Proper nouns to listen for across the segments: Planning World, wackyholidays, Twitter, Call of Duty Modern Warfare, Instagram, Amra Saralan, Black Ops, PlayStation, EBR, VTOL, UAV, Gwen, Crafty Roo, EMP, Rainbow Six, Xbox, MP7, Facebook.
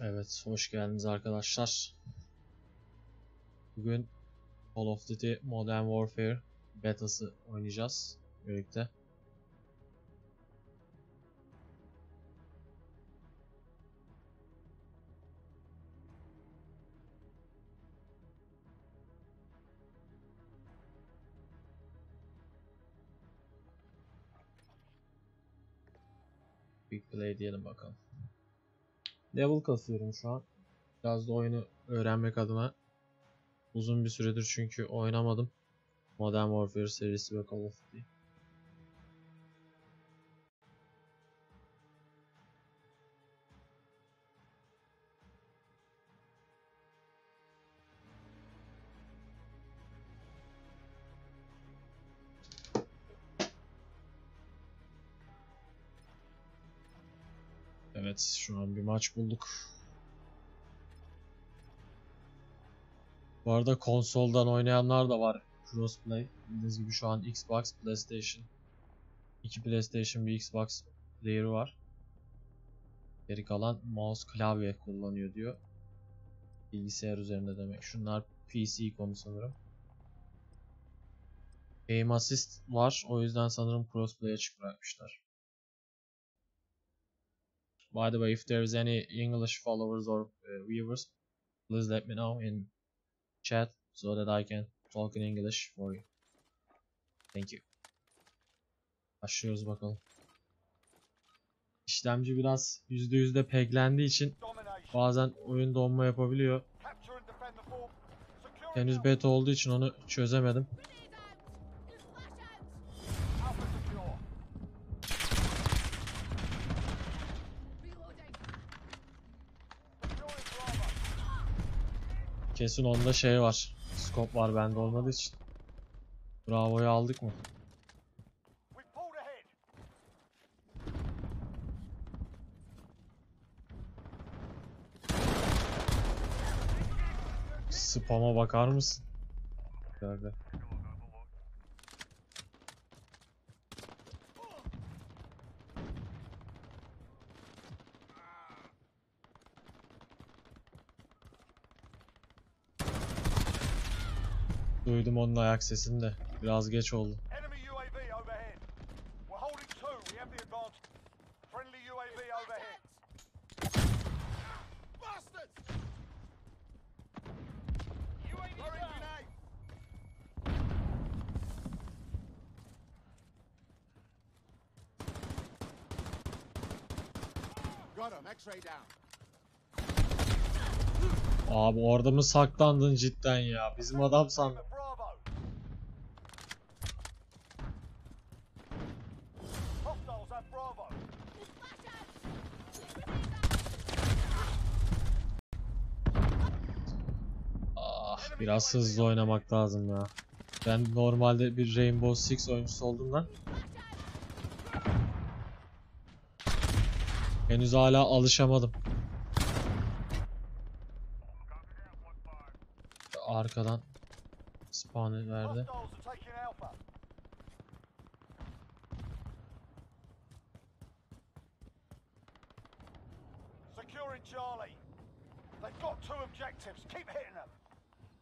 Evet, hoş geldiniz arkadaşlar. Bugün Call of Duty Modern Warfare betası oynayacağız birlikte. Big play diyelim bakalım. Level kasıyorum şu an. Biraz da oyunu öğrenmek adına. Uzun bir süredir çünkü oynamadım. Modern Warfare serisi ve Call of Duty. Evet, şu an bir maç bulduk. Bu arada konsoldan oynayanlar da var. Crossplay. Bildiğiniz gibi şu an Xbox, PlayStation. 2 PlayStation, bir Xbox player'ı var. Geri kalan mouse, klavye kullanıyor diyor. Bilgisayar üzerinde demek. Şunlar PC konu sanırım. Aim Assist var. O yüzden sanırım crossplay'e açık bırakmışlar. By the way, if there is any English followers or viewers, please let me know in chat so that I can talk in English for you. Thank you. Başlıyoruz bakalım. İşlemci biraz %100'de peglendiği için bazen oyun donma yapabiliyor. Henüz beta olduğu için onu çözemedim. Kesin onda şey var, scope var, bende olmadığı için. Bravo'yu aldık mı? Spam'a bakar mısın? Nerede? Duydum onun ayak sesini de. Biraz geç oldu. Abi orada mı saklandın cidden ya? Bizim adam sandım. Biraz hızlı oynamak lazım ya. Ben normalde bir Rainbow Six oyuncusu olduğumdan henüz hala alışamadım. Arkadan spawn verdi.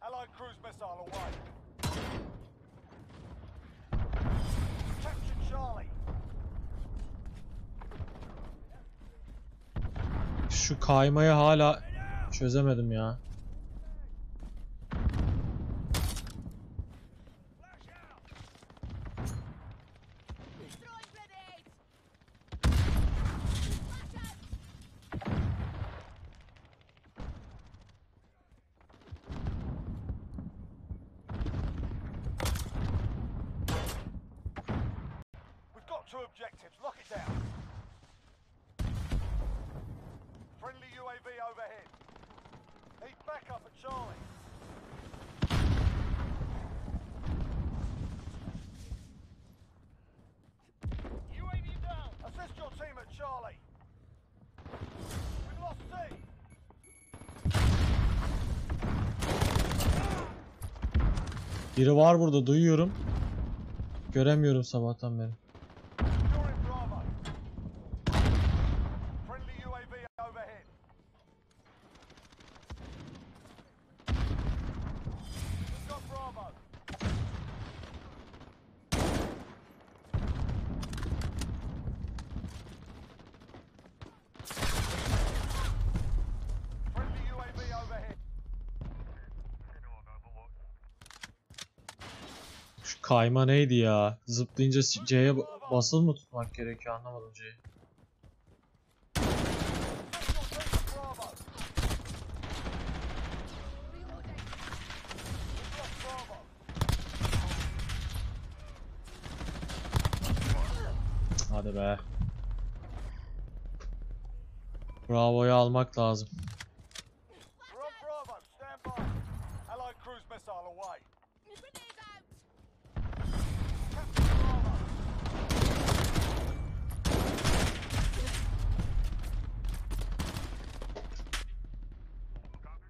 Allied cruise missile away. Capture Charlie. Şu kaymayı hala çözemedim ya. Two objectives, lock it down. Friendly UAV overhead. Need backup at Charlie. UAV down. Assist your team at Charlie. We've lost C. Biri var burada, duyuyorum. Göremiyorum sabahtan beri. Kayma neydi ya? Zıplayınca C'ye basılı mı tutmak gerekiyor? Anlamadım C'yi. Hadi be. Bravo'yu almak lazım.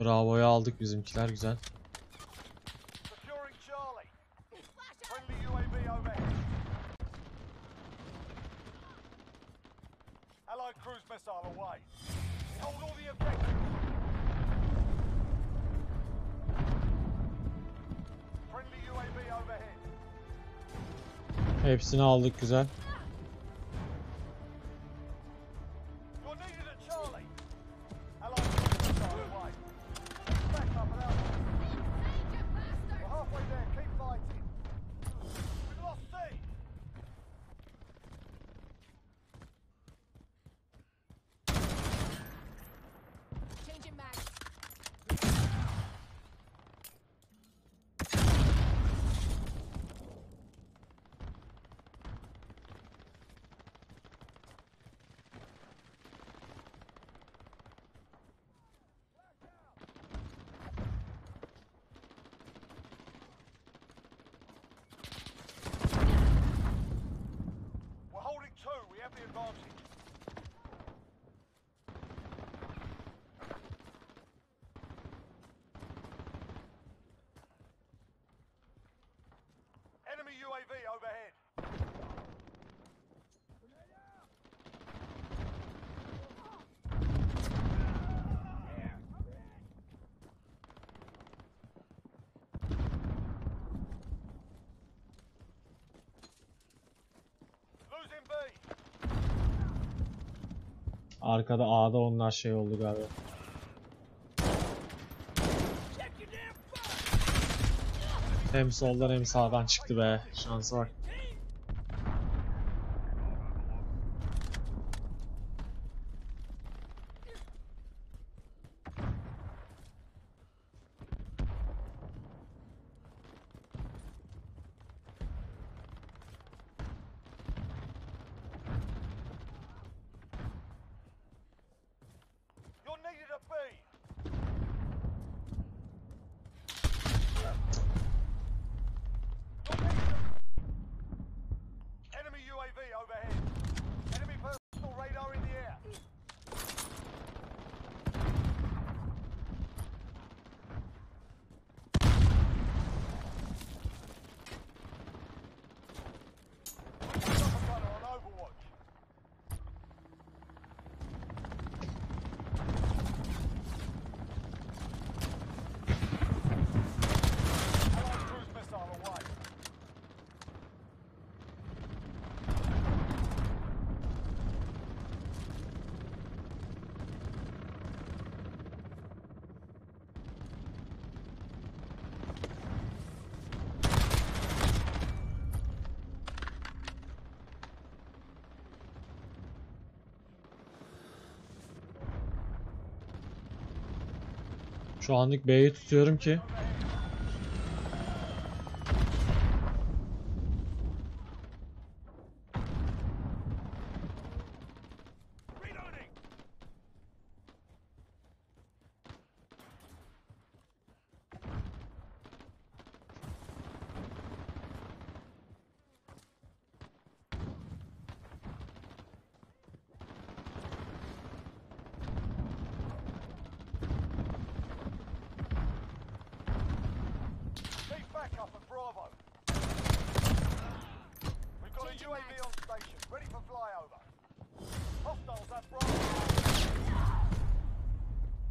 Bravo'yu aldık, bizimkiler güzel. Hepsini aldık, güzel. Arkada A'da onlar şey oldu galiba. Hem soldan hem sağdan çıktı be. Şansı var. Şu anlık B'yi tutuyorum ki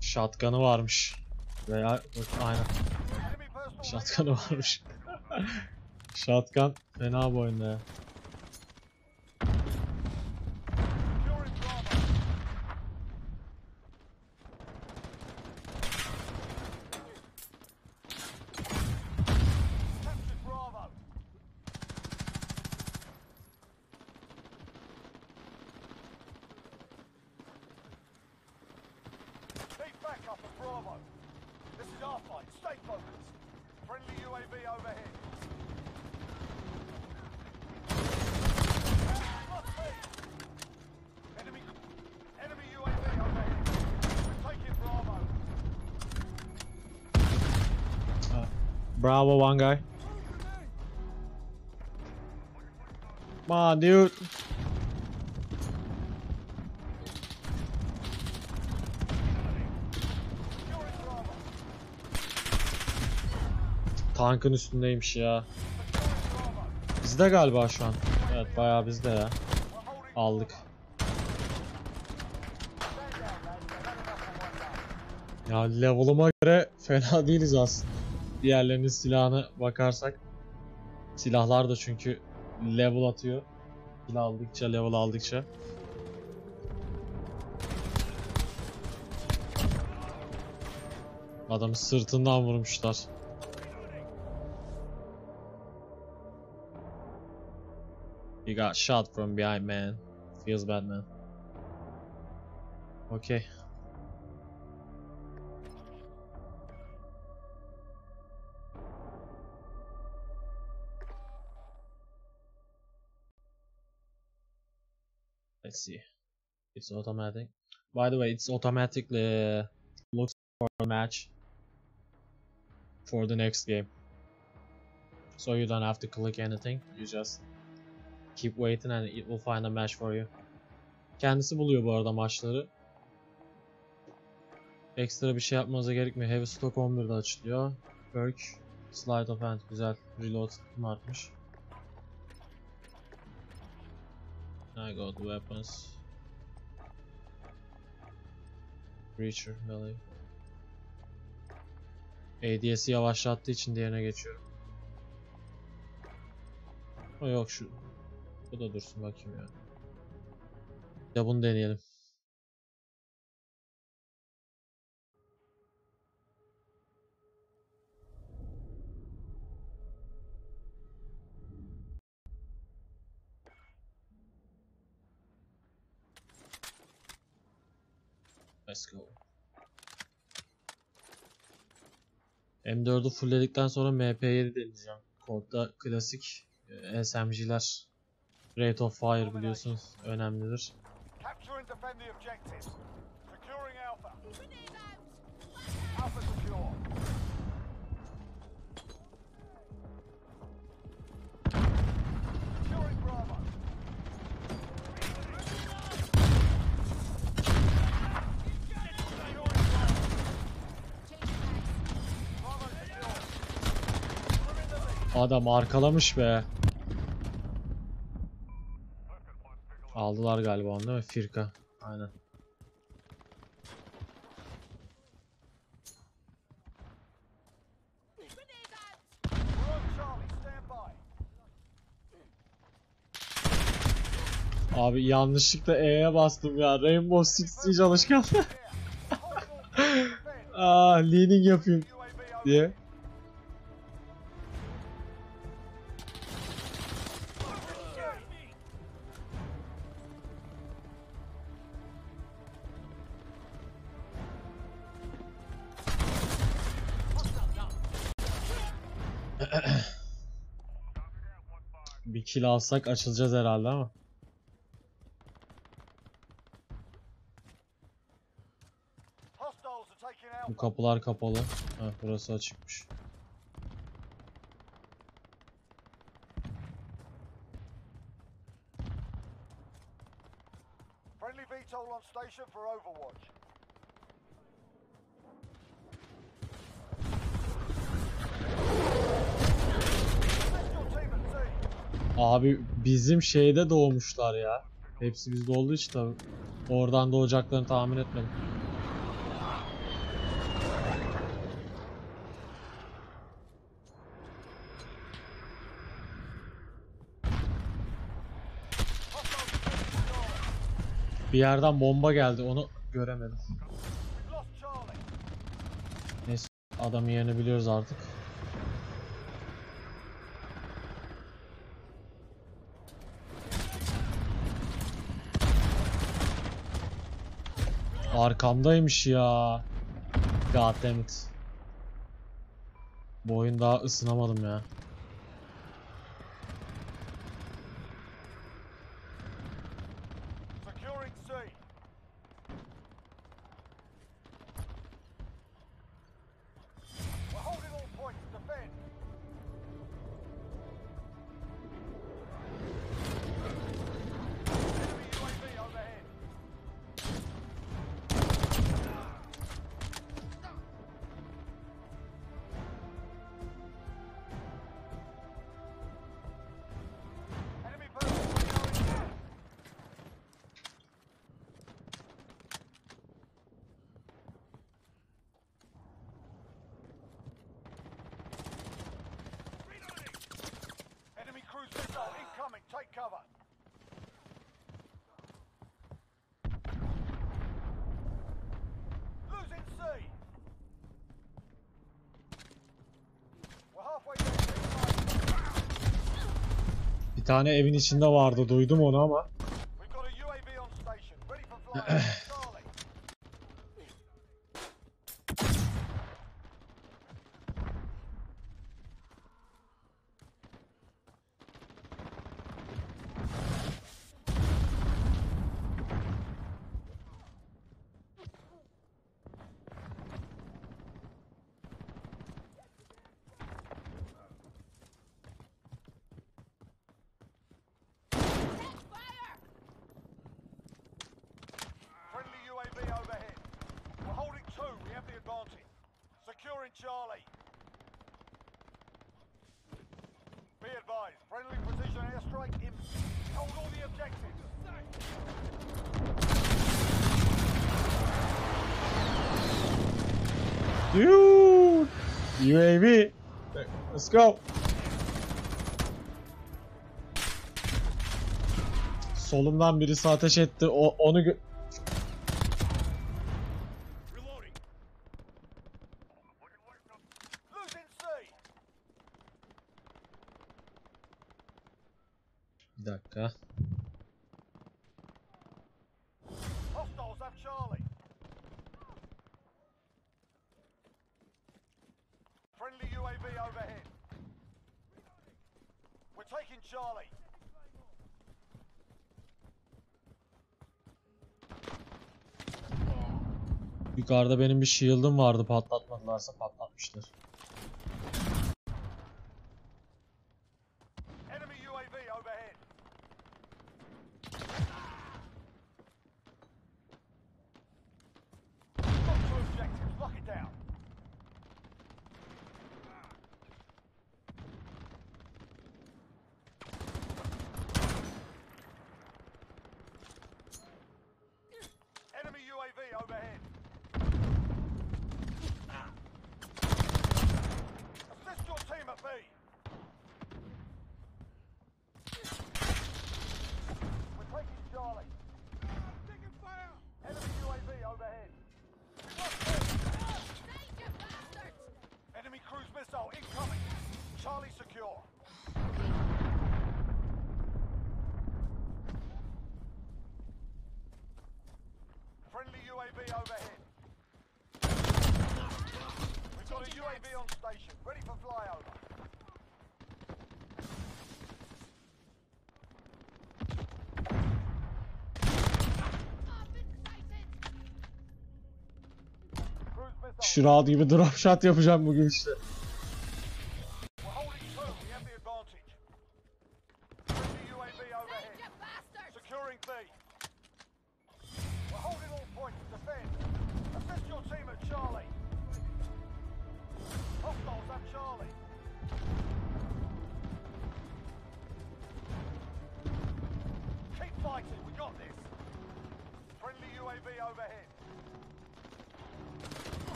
şatkanı varmış. Veya aynen. Şatkanı varmış. Şatkan fena bu oyunda ya. Bravo. This is our fight. Stay focused. Friendly UAV overhead. Enemy UAV overhead. We're taking Bravo. Bravo, one guy. Come on, dude. Tankın üstündeymiş ya. Bizde galiba şu an. Evet, bayağı bizde ya. Aldık. Ya level'ıma göre fena değiliz aslında. Diğerlerinin silahına bakarsak. Silahlar da çünkü level atıyor. Silah aldıkça, level aldıkça. Adamı sırtından vurmuşlar. You got shot from behind, man. Feels bad, man. Okay. Let's see. It's automatic. By the way, it's automatically looks for a match for the next game. So you don't have to click anything. You just keep waiting and it will find a match for you. Kendisi buluyor bu arada maçları. Ekstra bir şey yapmanıza gerekmiyor. Heavy Stock 11'de açılıyor. Perk, Slide of Hand güzel. Reload artmış. I got weapons. Breacher melee. ADS'i yavaşlattığı için diğerine geçiyorum. O yok şu. Bu da dursun bakayım ya. Ya bunu deneyelim. Let's go. M4'ü fullledikten sonra MP7 deneyeceğim. Kodda klasik SMG'ler. Rate of fire biliyorsunuz önemlidir. Adam arkalamış be. Aldılar galiba onu değil mi? Firka. Aynen. Abi yanlışlıkla E'ye bastım ya. Rainbow Six hiç alışkanlığı. Aaa leading yapayım diye. Bir kill alsak açılacağız herhalde ama. Bu kapılar kapalı. Heh, burası açıkmış. Friendly VTOL on station for Overwatch. Abi bizim şeyde doğmuşlar ya. Hepsi bizde olduğu için tabi. Oradan doğacaklarını tahmin etmedim. Bir yerden bomba geldi, onu göremedim. Neyse, adamın yerini biliyoruz artık. Arkamdaymış ya. God damn it. Bu oyun daha ısınamadım ya. Bir tane evin içinde vardı, duydum onu ama. Dude, UAV, let's go. Solumdan birisi ateş etti. Onu bir dakika. Yukarıda benim bir shield'ım vardı, patlatmadılarsa patlatmıştır. UAV on station, ready for flyover. Şurada gibi drop shot yapacağım bugün işte.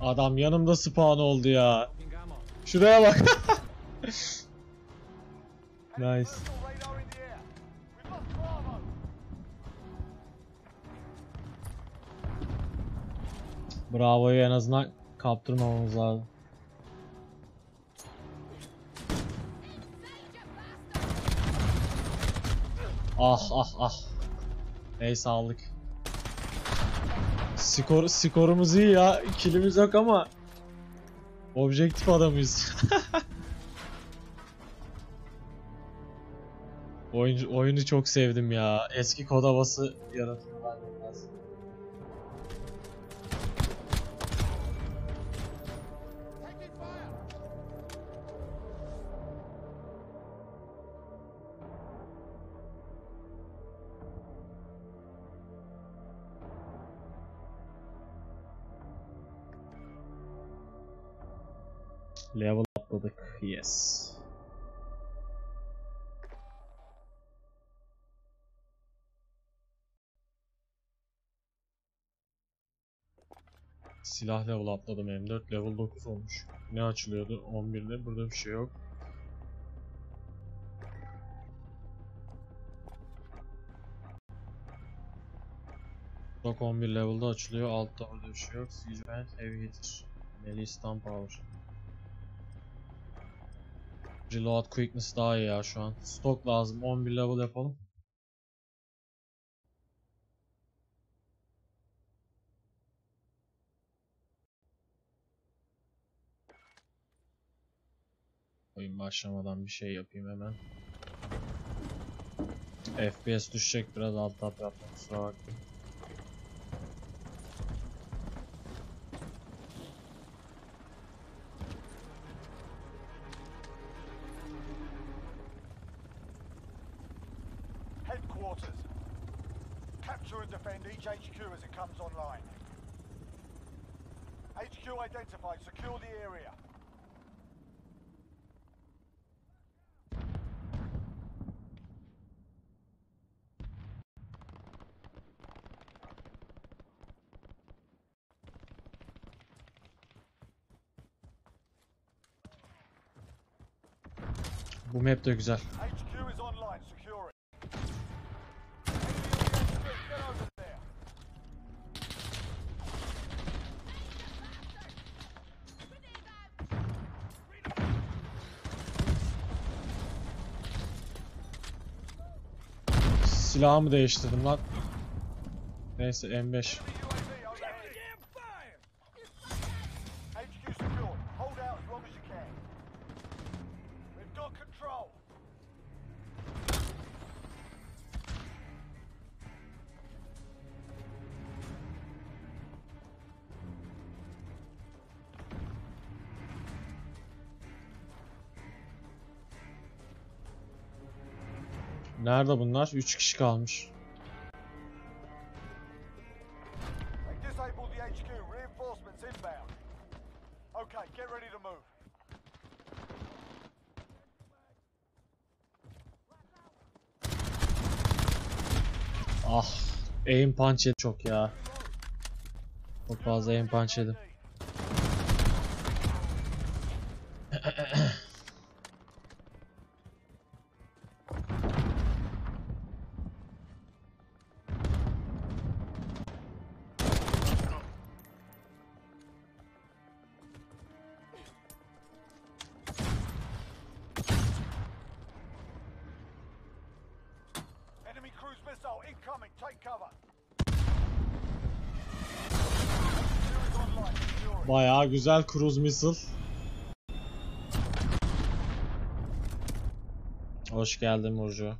Adam yanımda spawn oldu ya. Şuraya bak. Nice. Bravo'yu en azından kaptırmamamız lazım. Ah ah ah. Neyse aldık. Skorumuz iyi ya. Kilimiz yok ama objektif adamıyız. Oyunu çok sevdim ya. Eski kod havası yaratıyor bende biraz. Level atladık. Yes. Silah level atladım. M4 level 9 olmuş. Ne açılıyordu? 11'de. Burada bir şey yok. Stock 11 level'da açılıyor. Altta burada bir şey yok. Siege Vent Heavy Hitter. Melee Stun Power. Reload Quickness daha iyi ya şu an. Stock lazım. 11 level yapalım. Oyun başlamadan bir şey yapayım hemen. FPS düşecek biraz, alt tab yapma kusura bakmayın. Headquarters. Capture and defend each HQ as it comes online. HQ identified. Secure the area. Bu map de güzel. Silahımı değiştirdim lan. Neyse M5. Nerede bunlar? 3 kişi kalmış. Ah, aim punch yedim çok ya. Çok fazla aim punch yedim. Bayağı güzel cruise missile. Hoş geldin Burcu.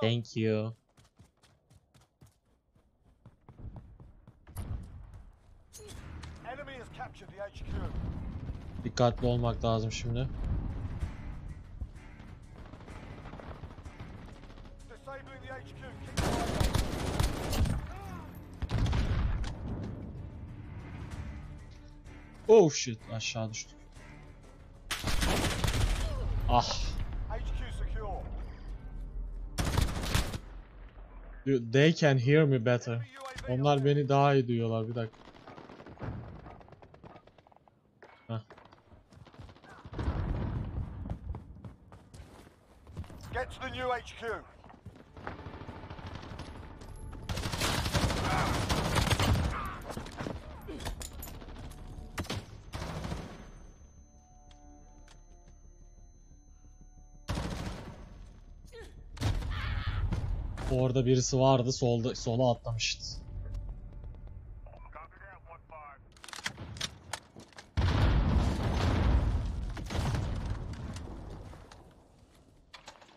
Thank you. Dikkatli olmak lazım şimdi. Oh shit, aşağı düştük. Ah. They can hear me better. Onlar beni daha iyi duyuyorlar, bir dakika. Heh. Get to the new HQ. Orada birisi vardı, solda, sola atlamıştı.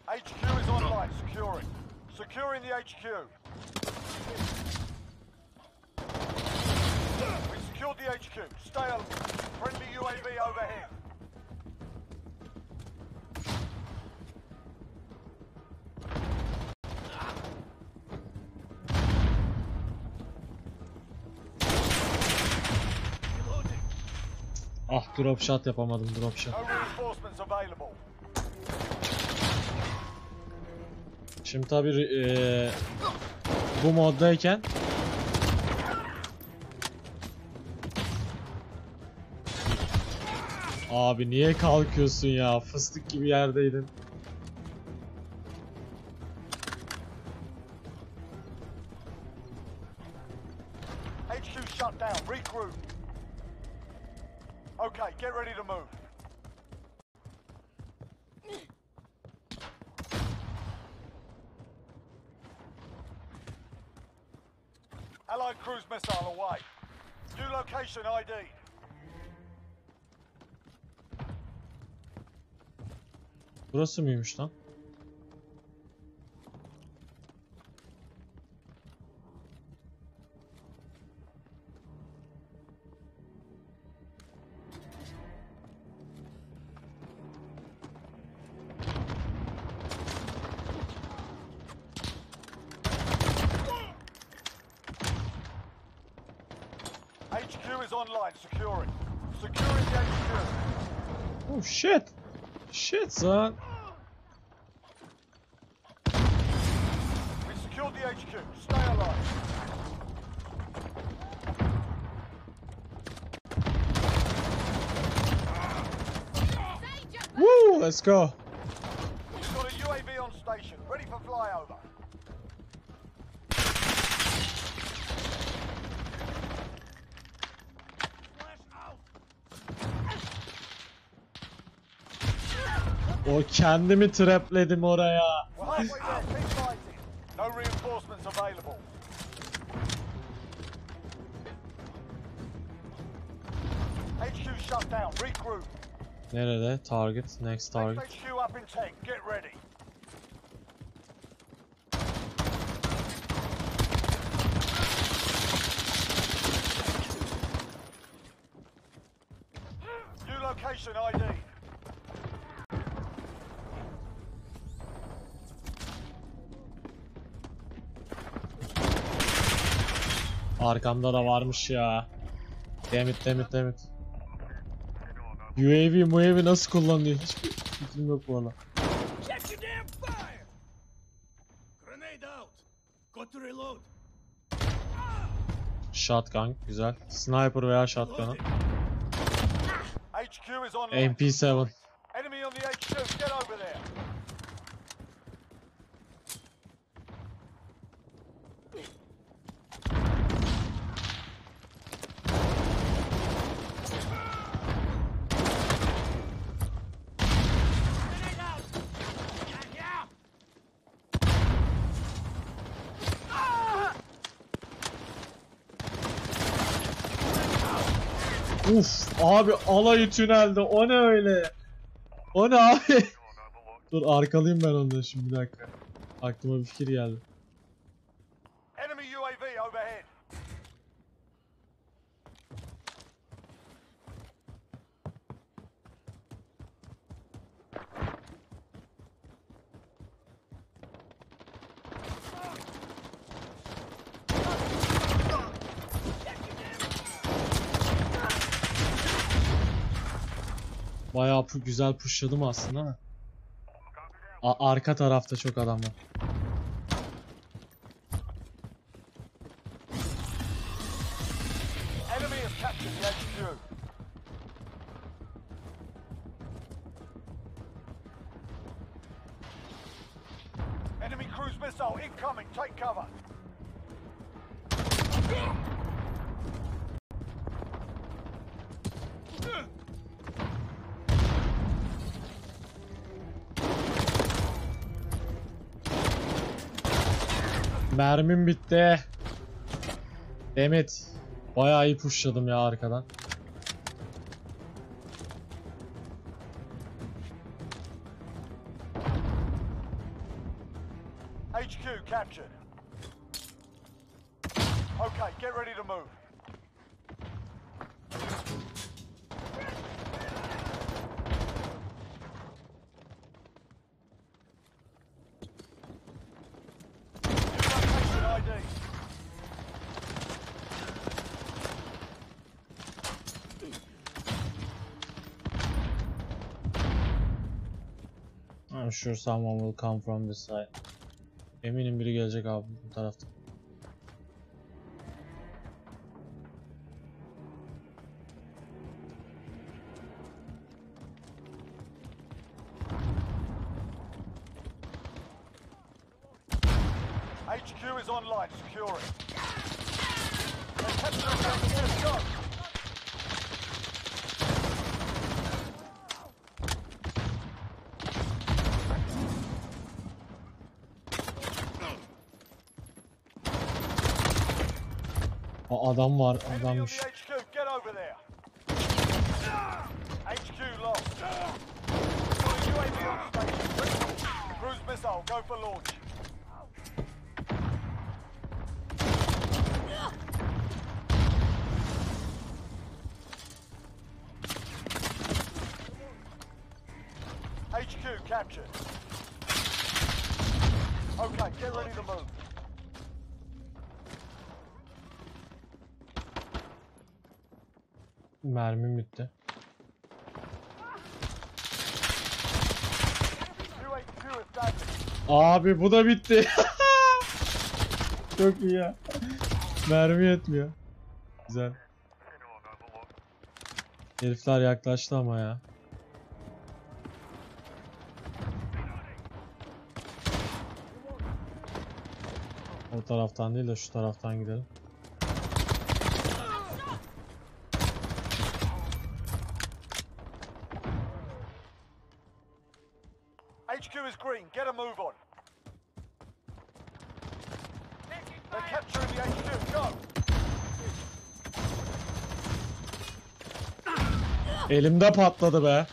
HQ is online, securing. Securing the HQ. We secured the HQ. Stay on. Friendly UAV overhead. Ah, drop shot yapamadım, drop shot. Şimdi tabii bu moddayken abi niye kalkıyorsun ya? Fıstık gibi yerdeydin. HQ shut down. Regroup. Okay, get ready to move. Allied cruise missile away. New location ID. Burası mıymış lan? HQ is online, securing. Securing the HQ. Oh shit! Shit, son! We secured the HQ. Stay alive. Woo! Let's go! We've got a UAV on station, ready for flyover. O kendimi trapledim oraya. Nerede? Target, next target. New location ID. Arkamda da varmış ya. Damn it. UAV nasıl kullanılıyor? Hiçbir fikrim yok valla. Shotgun güzel. Sniper veya shotgun'ı. MP7. Uf abi alayı tünelde, o ne öyle? O ne abi? Dur arkalayayım ben ondan şimdi, bir dakika. Aklıma bir fikir geldi. Bayağı güzel pushladım aslında ama arka tarafta çok adam var. Enemy cruise missile incoming, take cover. Mermim bitti. Demet. Bayağı iyi pushladım ya arkadan. HQ captured. Okay, get ready to move. I'm sure someone will come from this side. Eminim biri gelecek abi bu tarafta. HQ is online, secure it. Adam var, adammış. HQ captured. Okay, get ready to move. Mermim bitti. Abi bu da bitti. Çok iyi ya. Mermi yetmiyor. Güzel. Herifler yaklaştı ama ya. O taraftan değil de şu taraftan gidelim. HQ is green, get a move on. They're capturing the HQ, go! Elimde patladı be.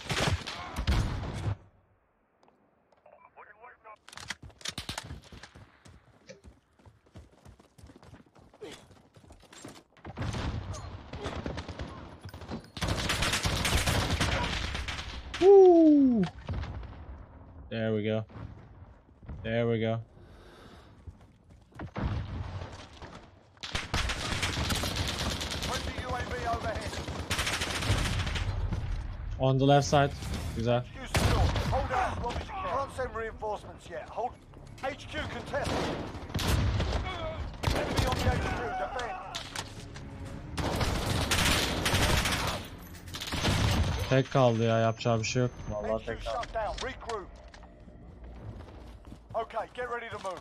There we go. There we go. On the left side. Güzel. Hold on, Robbie. Can't send reinforcements yet. Hold. HQ contest. Enemy on the HQ. Defend. Tek kaldı ya. Yapacağı bir şey yok. Vallahi tek kaldı. Okay, get ready to move.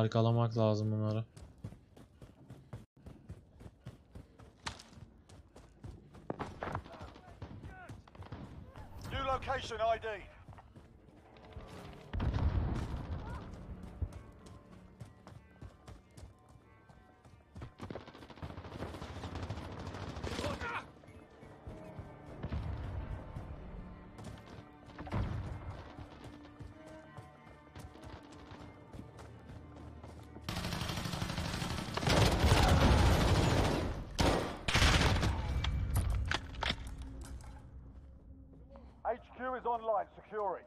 Arkalamak lazım bunları. New location ID. HQ is online, securing.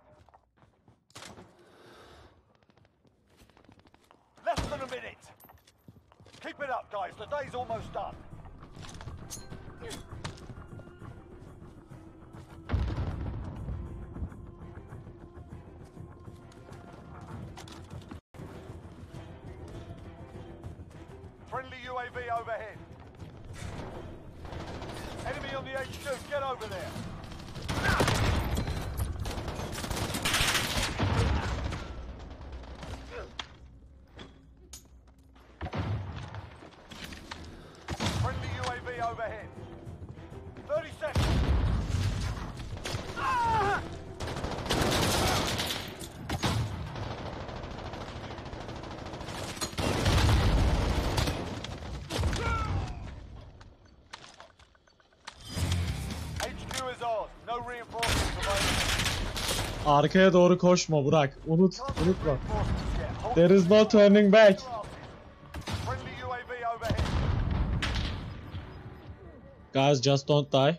Less than a minute. Keep it up, guys. The day's almost done. Friendly UAV overhead. Enemy on the HQ. Get over there. Friendly UAV overhead. 30 seconds. Ah! Arkaya doğru koşma Burak. Unutma. There is no turning back. Guys, just don't die.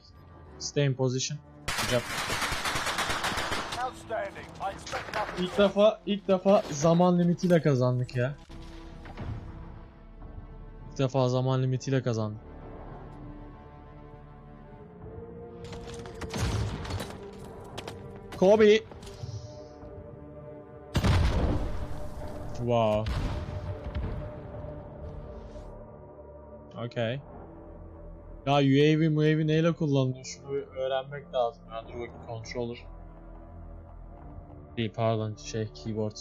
Stay in position. Yap. İlk defa zaman limitiyle kazandık ya. İlk defa zaman limitiyle kazandık. Kobe. Wow. Okay. Ya UAV neyle kullanılıyor? Şunu öğrenmek lazım. Yani dur bakayım, controller. Değil pardon, keyboard.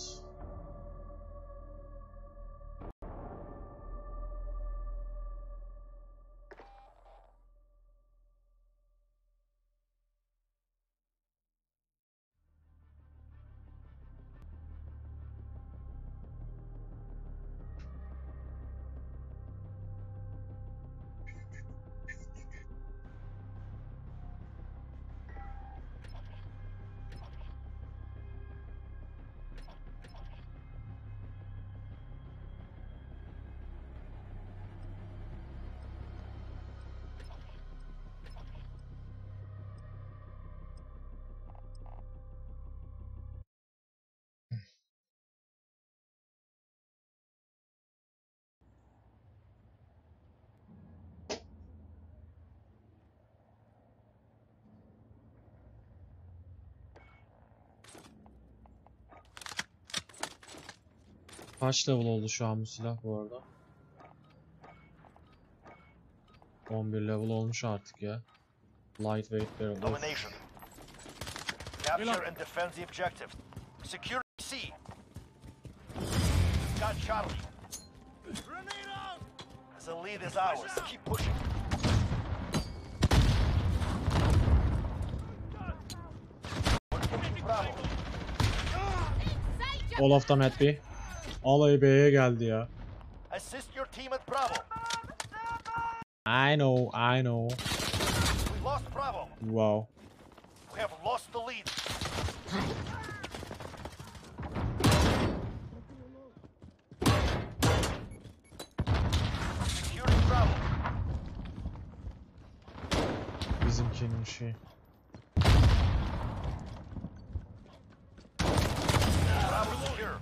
Kaç level oldu şu an bu silah bu arada? 11 level olmuş artık ya. Lightweight barrel. Capture and defend the objective. Secure C. Got Charlie. The lead is ours. Keep pushing. All of them at B. Alay B'ye geldi ya. Assist your team at Bravo. I know. We lost Bravo. Wow. We have lost the lead. Securing Bravo. Bizimkinin şey. Bravo secure.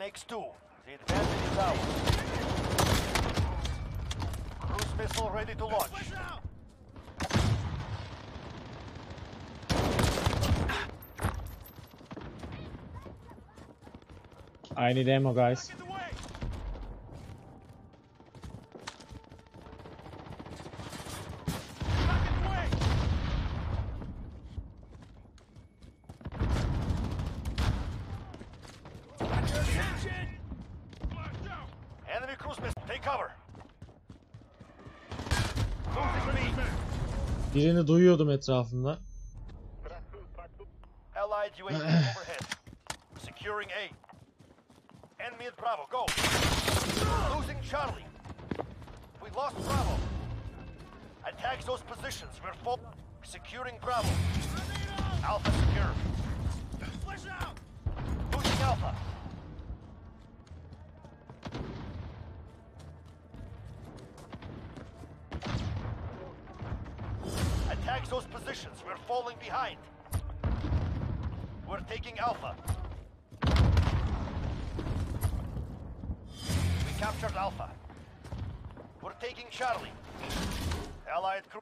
Makes two. The advantage is ours. Cruise missile ready to launch. I need ammo, guys. Birini duyuyordum etrafımda. Those positions, we're falling behind. We're taking Alpha. We captured Alpha. We're taking Charlie. Allied crew.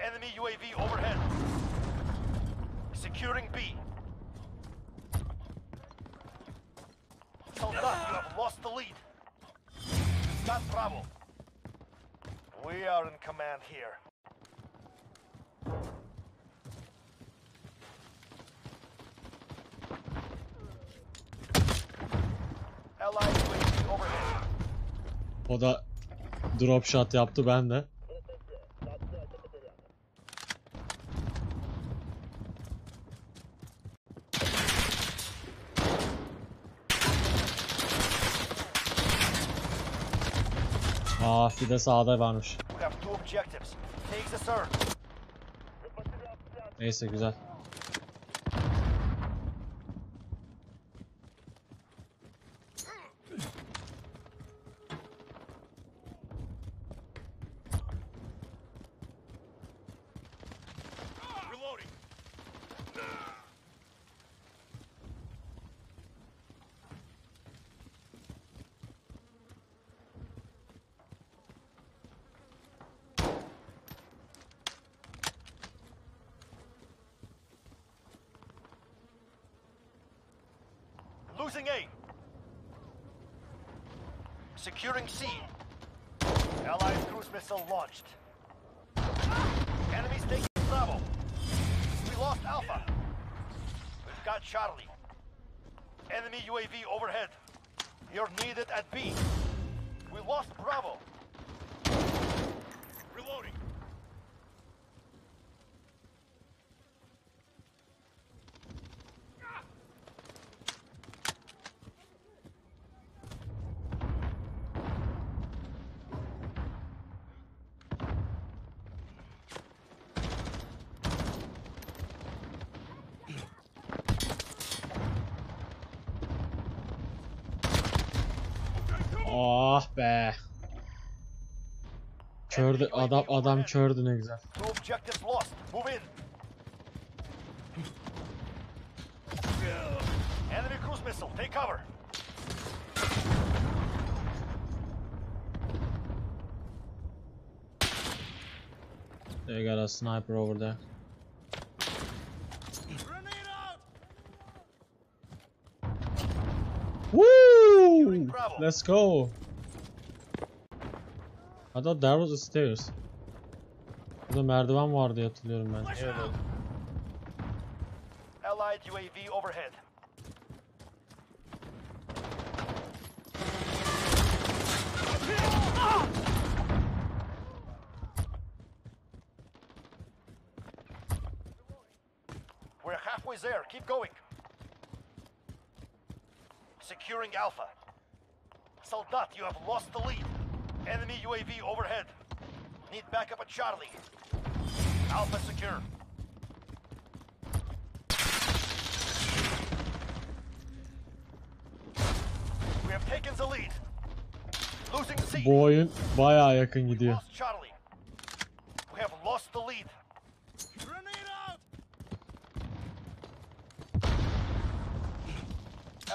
Enemy UAV overhead. Securing B. So you have lost the lead. We've got Bravo. We are in command here. O da drop shot yaptı, ben de. Aa, fide sağda varmış. Neyse, güzel. Losing A. Securing C. Allied cruise missile launched. Enemies taking Bravo. We lost Alpha. We've got Charlie. Enemy UAV overhead. You're needed at B. We lost Bravo. Reloading. Ah be. Kördü adam kördü, ne güzel. They got a sniper over there. Woo! Let's go! I thought there was a stairs. Burada merdiven var diye hatırlıyorum ben. Evet. Allied UAV overhead. We're halfway there. Keep going. Securing Alpha. Soldat, you have lost the lead. Enemy UAV overhead. Need backup at Charlie. Alpha secure. We have taken the lead. Losing C. Bu oyun bayağı yakın gidiyor. Charlie. We have lost the lead.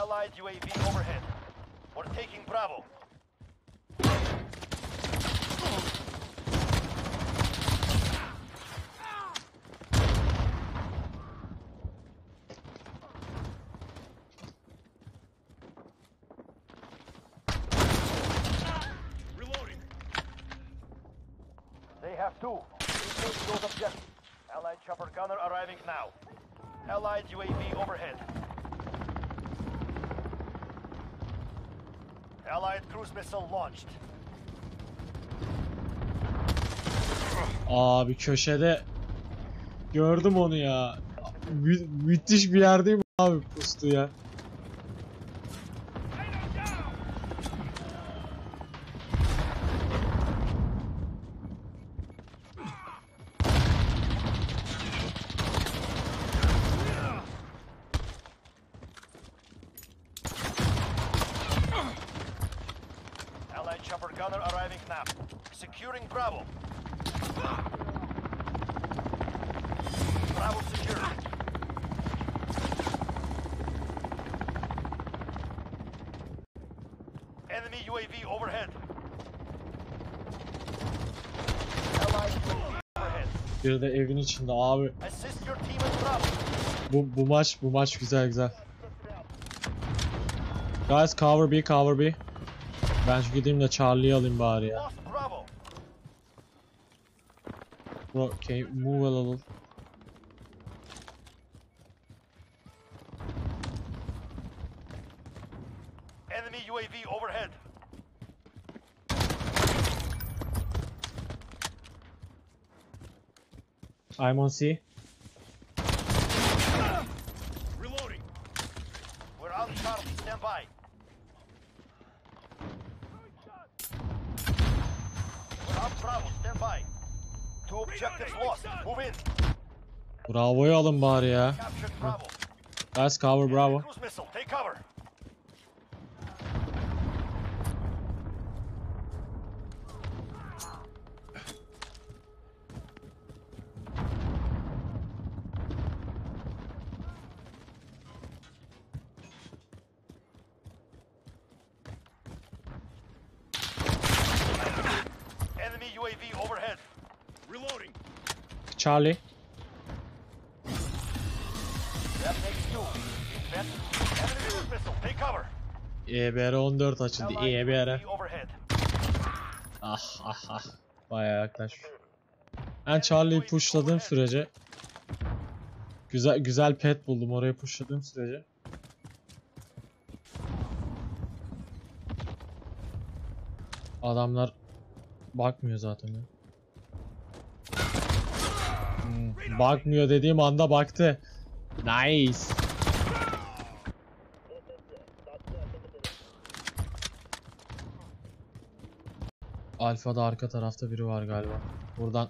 Allied UAV overhead. We're taking Bravo. Reloading. They have two. Allied chopper gunner arriving now. Allied UAV overhead. Allied cruise missile launched. Abi köşede gördüm onu ya. Müthiş bir yerdeyim abi, pustu ya. Chopper gunner arriving now. Securing Bravo. Bravo secure. Enemy UAV overhead. Allied UAV overhead. Bir de evin içinde abi. Assist your team at Bravo. Bu maç güzel. Guys, cover B. Ben şu gideyim de Charlie'yi alayım bari ya. Okay, move a little. Enemy UAV overhead. I'm on C. Reloading. We're out of Charlie. Stand by. We're out Bravo. Stand by. Two objectives lost. Move in. Bravo'yu alın bari ya. Bravo. That's cover Bravo. Cruise missile. Take cover. Charlie. That makes two. Enemy missile. Take cover. EBR 14 açıldı. EBR. Ah. Bayağı yaklaş. Ben Charlie'yi pushladığım sürece güzel pet buldum oraya pushladığım sürece. Adamlar bakmıyor zaten. Ya. Bakmıyor dediğim anda baktı. Nice. Alfa'da arka tarafta biri var galiba. Buradan.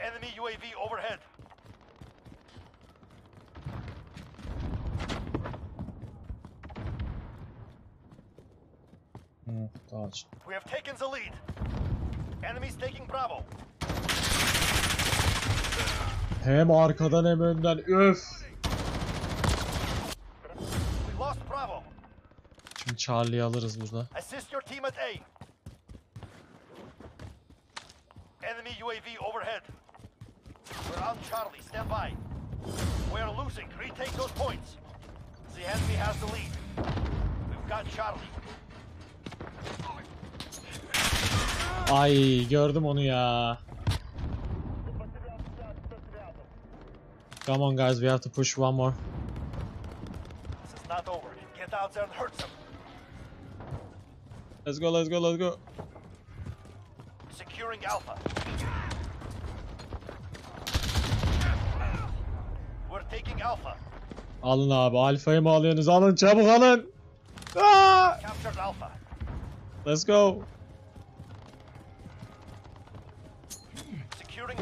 Enemy UAV overhead. Dodge. We have taken the lead. Enemies taking Bravo. Hem arkadan hem önden. Öf. We lost Bravo. Şimdi Charlie'yi alırız burada. Assist your team at A. Enemy UAV overhead. We're out Charlie. Stand by. We are losing. Retake those points. The enemy has the lead. We've got Charlie. Ay gördüm onu ya. Come on guys, we have to push one more. This is not over. Get out there and hurt them. Let's go. Securing Alpha. We're taking Alpha. Alın abi, Alfa'yı mı alıyorsunuz? Alın, çabuk alın. Aa! Captured Alpha. Let's go.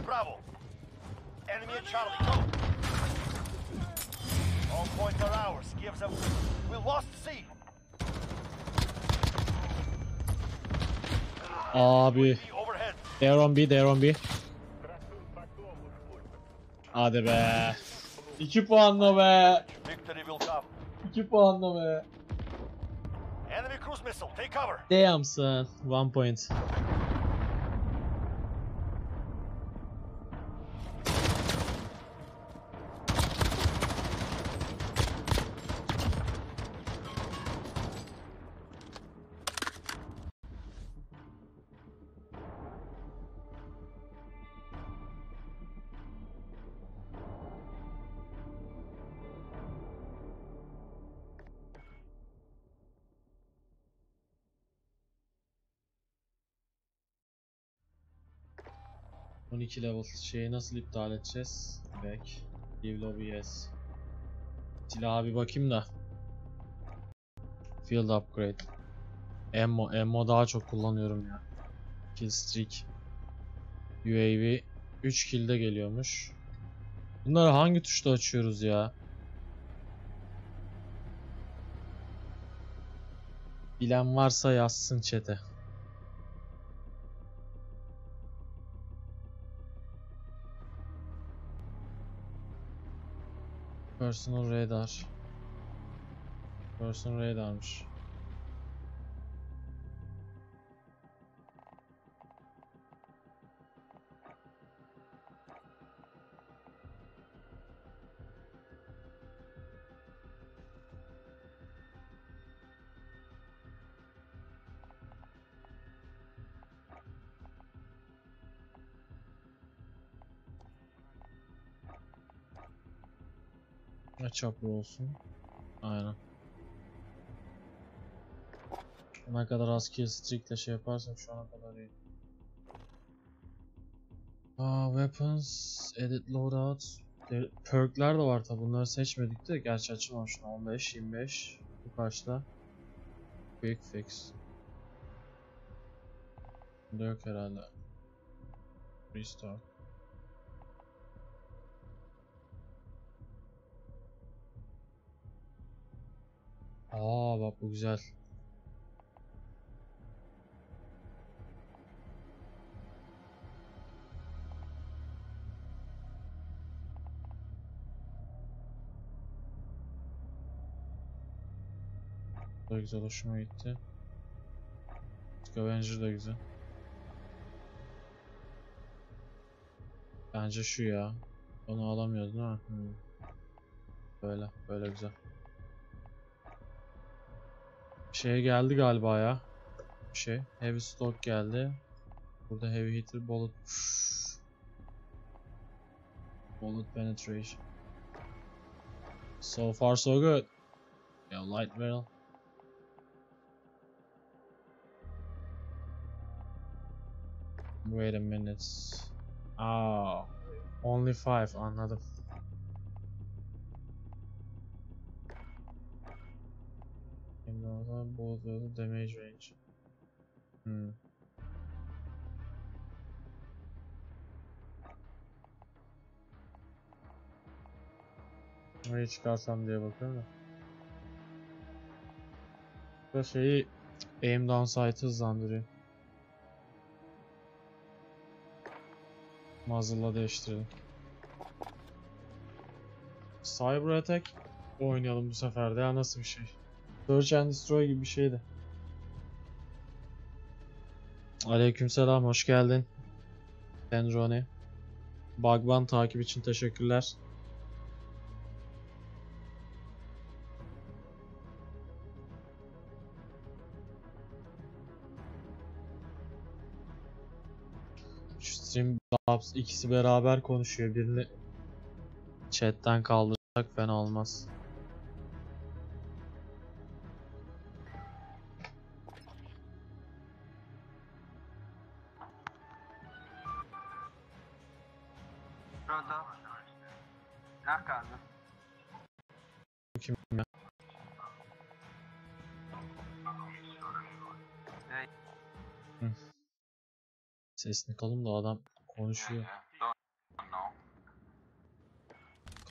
Bravo. Enemy at Charlie. Go. All points are ours. Gives up. We lost C. Abi. They're on B. Hadi be. 2 puanla be. 2 puanla be. Enemy cruise missile. Take cover. Damn son. 1 point. İki level şeyi nasıl iptal edeceğiz? Back. Leave lobby yes. Silah bir bakayım da. Field upgrade. Ammo daha çok kullanıyorum ya. Kill streak. UAV 3 kill'de geliyormuş. Bunları hangi tuşla açıyoruz ya? Bilen varsa yazsın chat'e. Personal radarmış. Ne çaplı olsun. Aynen. Ne kadar az kill streak'le şey yaparsak şu ana kadar iyi. Weapons, edit loadout. Perk'ler de var tabi, bunları seçmedik de gerçi açılmam şuna. 15, 25 bu karşıda. Quick fix. Bunda yok herhalde. Restart. Aa bak bu güzel. Bu da güzel, hoşuma gitti. Scavenger da güzel. Bence şu ya. Onu alamıyordun ha. Böyle, böyle güzel. Bir şey geldi galiba ya. Bir şey. Heavy stock geldi. Burada heavy hitter bullet. Uf. Bullet penetration. So far so good. Yeah, light rail. Wait a minute. Oh, only 5. Another. Both of the damage range. Buraya çıkarsam diye bakıyorum da. Burada şeyi aim down sight'ı hızlandırıyor. Muzzle'la değiştirelim. Cyber Attack oynayalım bu sefer de ya, nasıl bir şey? Search and Destroy gibi bir şeydi. Aleykümselam, hoş geldin. Tendroni. Bagban takip için teşekkürler. Şu stream labs ikisi beraber konuşuyor. Birini chatten kaldırsak fena olmaz. Sesini kalın da adam konuşuyor.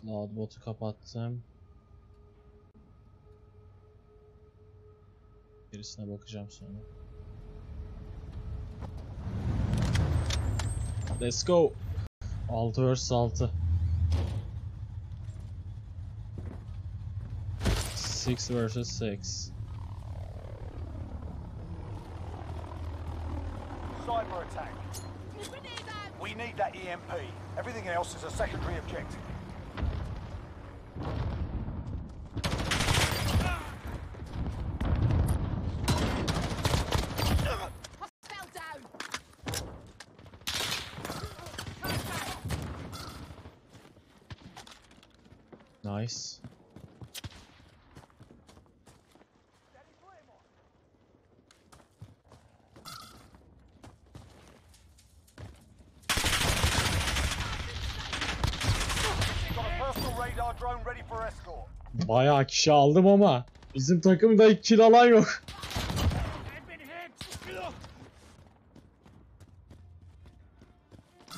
Cloudbot'u kapattım. Birisine bakacağım sonra. Let's go. 6 vs 6. 6 vs 6. Cyber attack. We need that EMP. Everything else is a secondary objective. Nice. Bayağı kişi aldım ama bizim takımda ilk kill alan yok.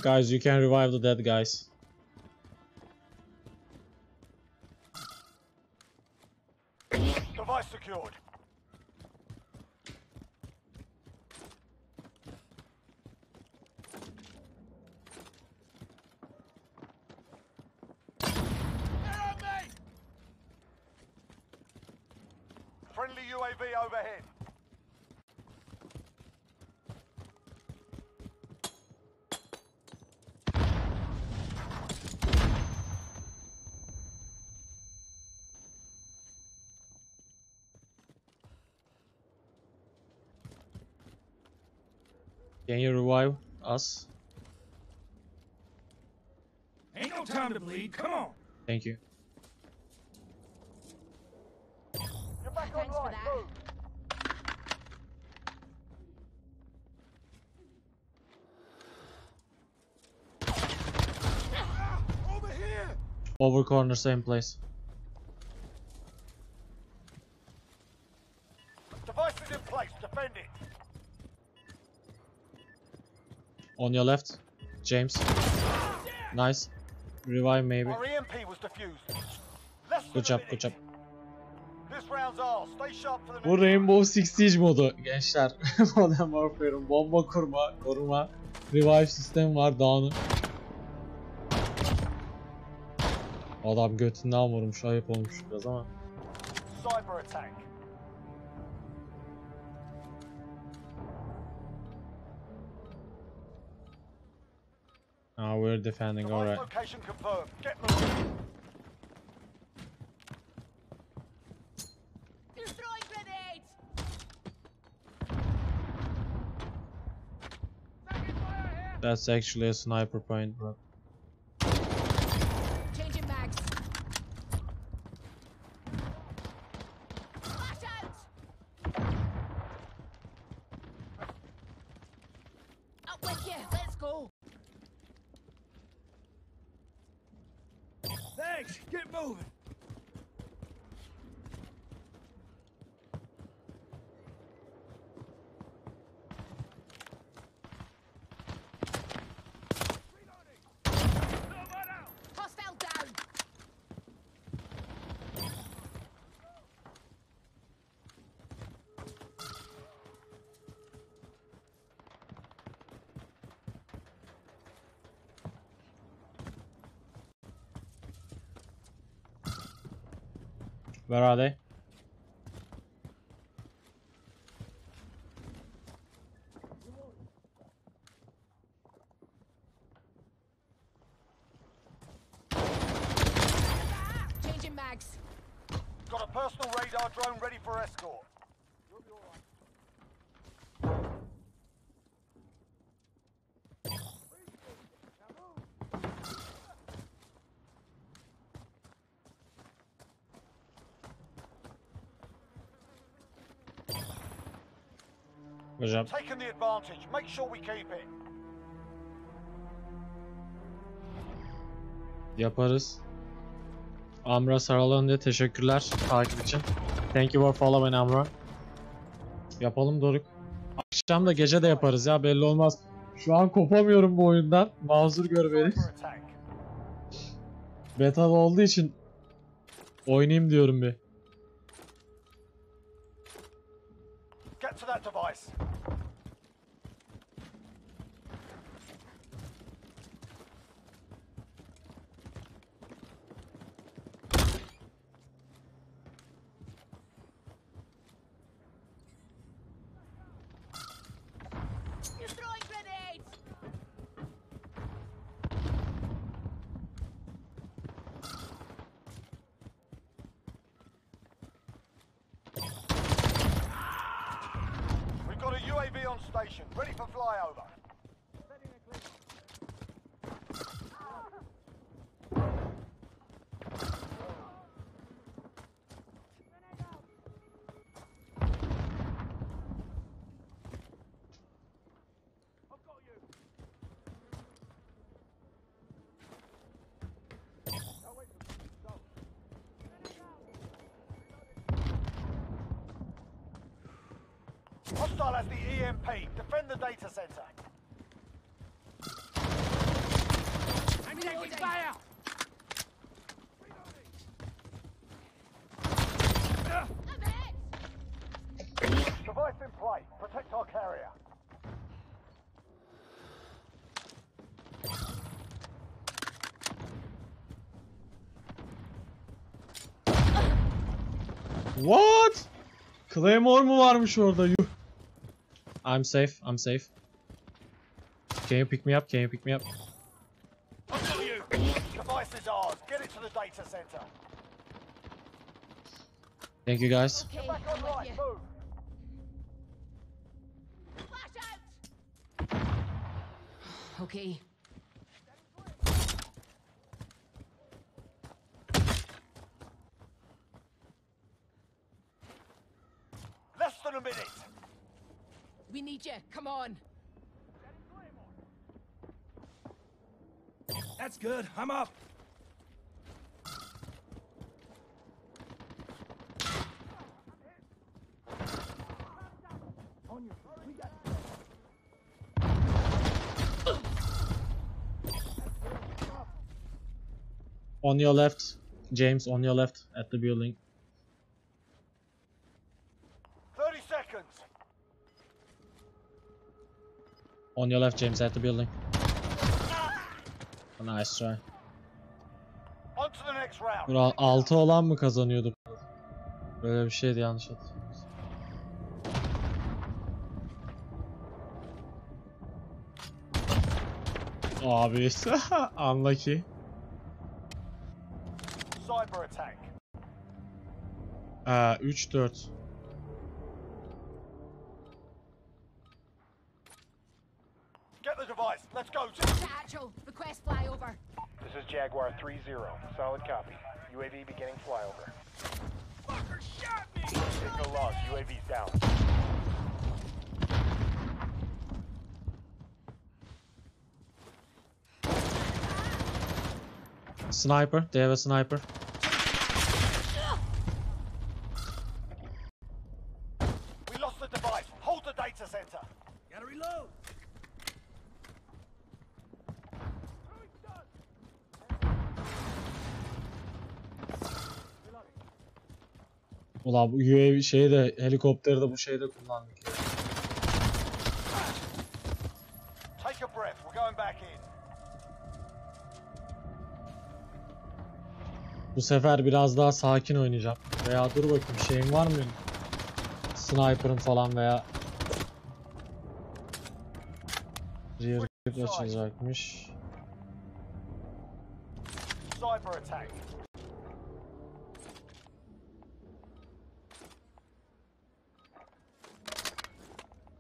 Guys, you can revive the dead guys. Device secured. Friendly UAV overhead. Can you revive us? Ain't no time to bleed, come on! Thank you. Thanks for that. Over corner, same place. Device is in place, defend it. On your left, James. Nice. Revive maybe. Our EMP was defused. Good job. This round's all. Stay sharp for the Bu Rainbow Six Siege modu gençler. Modern Warfare'ın bomba kurma, koruma, revive sistemi var down. Adam götünden vurmuş, ayıp olmuş biraz ama. Cyber attack. Ah, we're defending, alright. That's actually a sniper point, bro. Where are they? Changing mags. Got a personal radar drone ready for escort. You'll be all right. Taking the advantage, make sure we keep it. Yaparız. Amra Saralan'da teşekkürler takip için. Thank you for following Amra. Yapalım Doruk. Akşam da gece de yaparız ya, belli olmaz. Şu an kopamıyorum bu oyundan. Mazur gör beni. Beta olduğu için oynayayım diyorum bir. Get to that device. You're throwing grenades. UAV on station, ready for flyover. Hostile has the EMP. Defend the data center. I'm taking fire! I'm hit! Device in play. Protect our carrier. What? Claymore mu varmış orada? I'm safe, I'm safe. Can you pick me up? Can you pick me up? I'll kill you! Device is ours. Get it to the data center. Thank you guys. Okay, back online. Move. Flash out! Okay. on a minute. We need you. Come on. That's good. I'm up. On your feet. We got. On your left, James, on your left at the building. 30 seconds. On your left, James, at the building. Nice try. On to the next round. Bura 6 olan mı kazanıyordu? Böyle bir şeydi, yanlış hatırlıyorum. Abi unlucky. Cyber attack. 3-4. Get the device. Let's go. Satchel, request flyover. This is Jaguar 3-0. Solid copy. UAV beginning flyover. Fucker shot me. Signal lost. UAV's down. Sniper. They have a sniper. We lost the device. Hold the data center. Gotta reload. Ulan bu UAV şeyi de, helikopteri de bu şeyde kullandık. Take a breath. We're going back in. Bu sefer biraz daha sakin oynayacağım. Veya dur bakayım, şeyim var mı benim? Sniper'ım falan veya... Rear grip açılacakmış.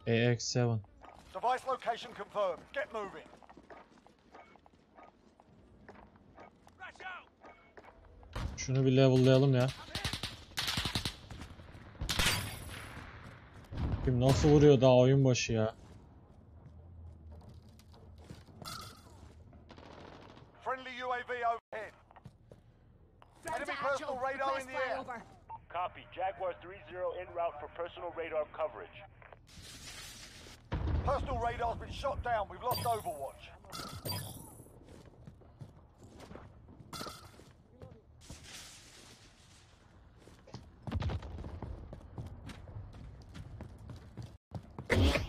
AX-7. Device location confirmed. Get moving. Şunu bir level'layalım ya. Kim nasıl vuruyor daha oyun başı ya. Friendly UAV overhead. Enemy personal radar in the air. Copy. Jaguar 3-0 en route for personal radar coverage. Personal radar's been shot down. We've lost Overwatch.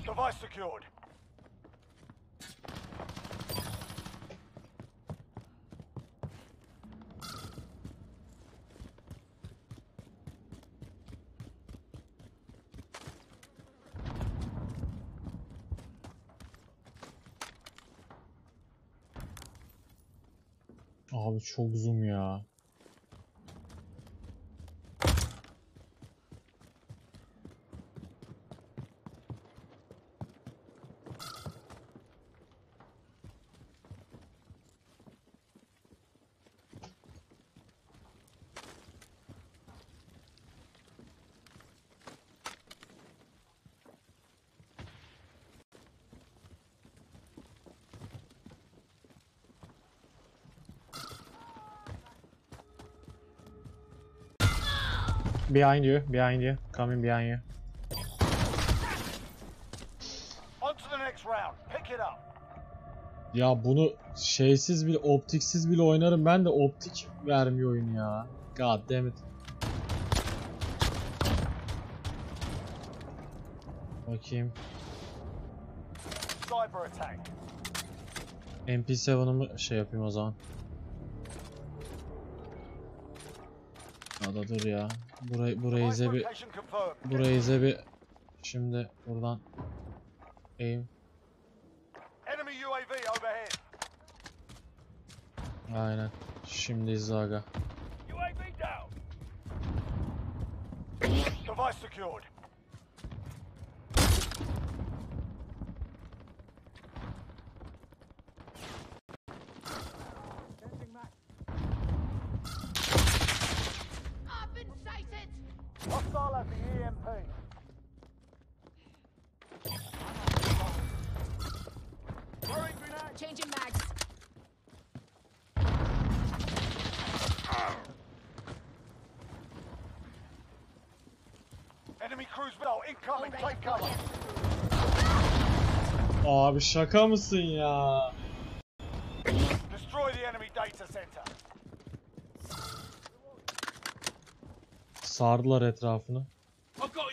Device secured. Abi çok zoom ya. Behind you, coming behind you. On to the next round. Pick it up. Ya bunu şeysiz bile, optiksiz bile oynarım. Ben de optik vermiyor oyun ya. God damn it. Bakayım. Cyber attack. MP7'ımı şey yapayım o zaman. Da dur ya. Burayı bir şimdi buradan aim. Aynen. Şimdi izle aga. Changing mags. Enemy cruise missile incoming. Take cover. Abi şaka mısın ya? Destroy the enemy data center. Sardılar etrafını. I've got you.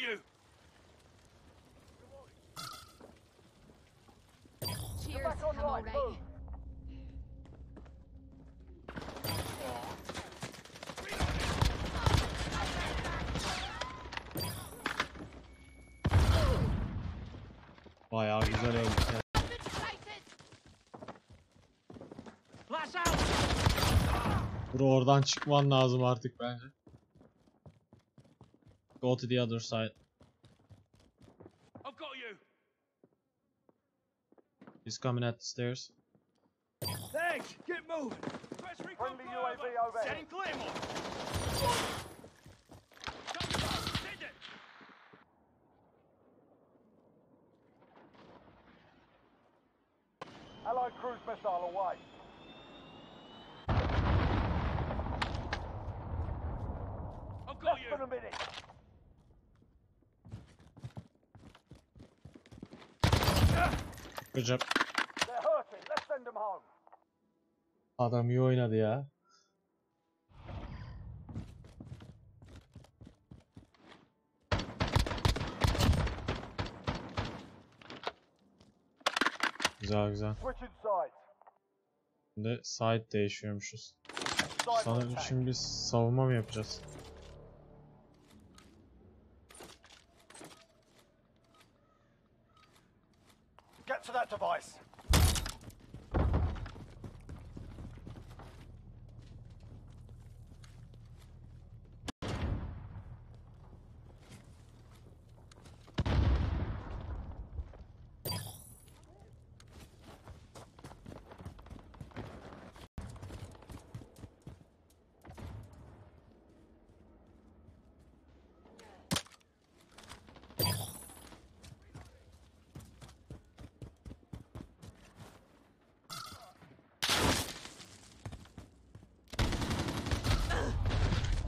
Bayağı güzel oldu. Bro, oradan çıkman lazım artık bence. Go to the other side. He's coming at the stairs. Thanks! Get moving! Friendly UAV over! Send clear more! Send it! Allied cruise missile away! I've got you! Less than a minute! Good job. They're hurting. Let's send them home. Adam iyi oynadı ya. Güzel güzel. Şimdi side değişiyormuşuz. Sanırım şimdi savunma mı yapacağız? That device.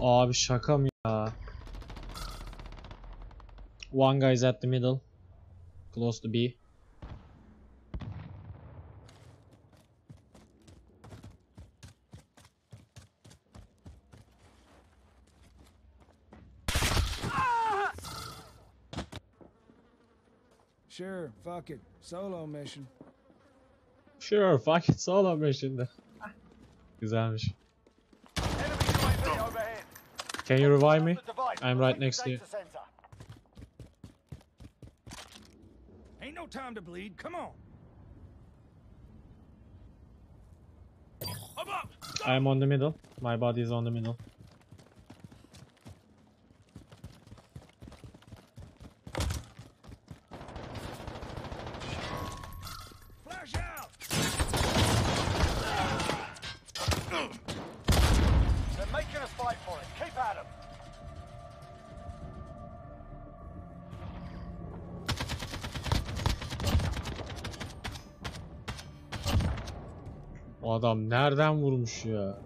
Abi şaka mı ya? One guy is at the middle, close to B. Sure, fuck it, solo mission. Sure, fuck it, solo mission de. Güzelmiş. Can you revive me? I'm right next to you. Ain't no time to bleed. Come on. I'm on the middle. My body is on the middle. Adam nereden vurmuş ya?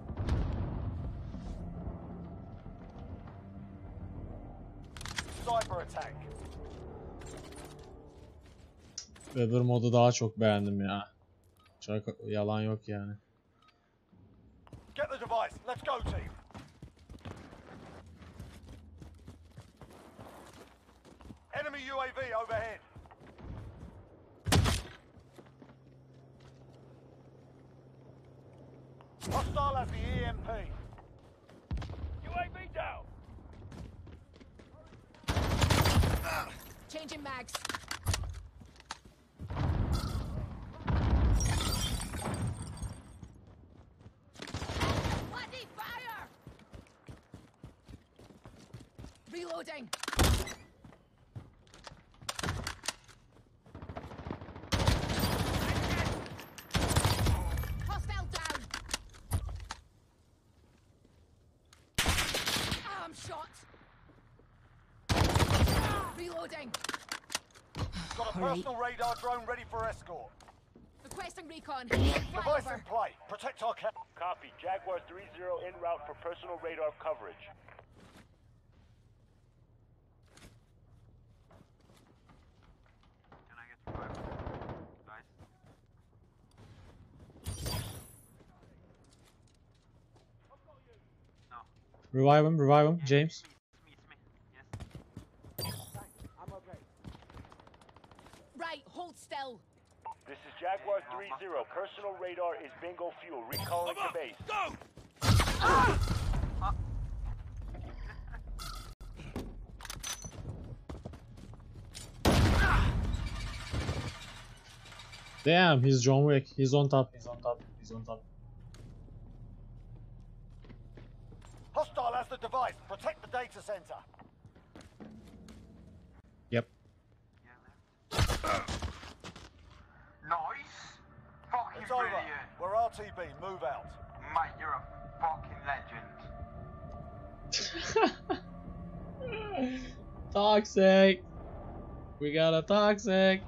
Öbür modu daha çok beğendim ya. Çok yalan yok yani. Get the device. Let's go team. Enemy UAV overhead. Hostile at the EMP. UAV down. Changing mags. Bloody fire! Reloading. Reloading. Got a personal radar drone ready for escort. Requesting recon. Device in play. Protect our camp. Copy. Jaguar 3-0 en route for personal radar coverage. Can I get the revive? Nice. No. Revive him, James. Still. This is Jaguar 3-0. Personal radar is bingo fuel. Recalling the base. Go! Ah! Damn, he's John Wick. He's on top. Hostile has the device. Protect the data center. Yep. Nice! Fucking it's brilliant! Over. We're RTB, move out! Mate, you're a fucking legend! Toxic! We got a toxic!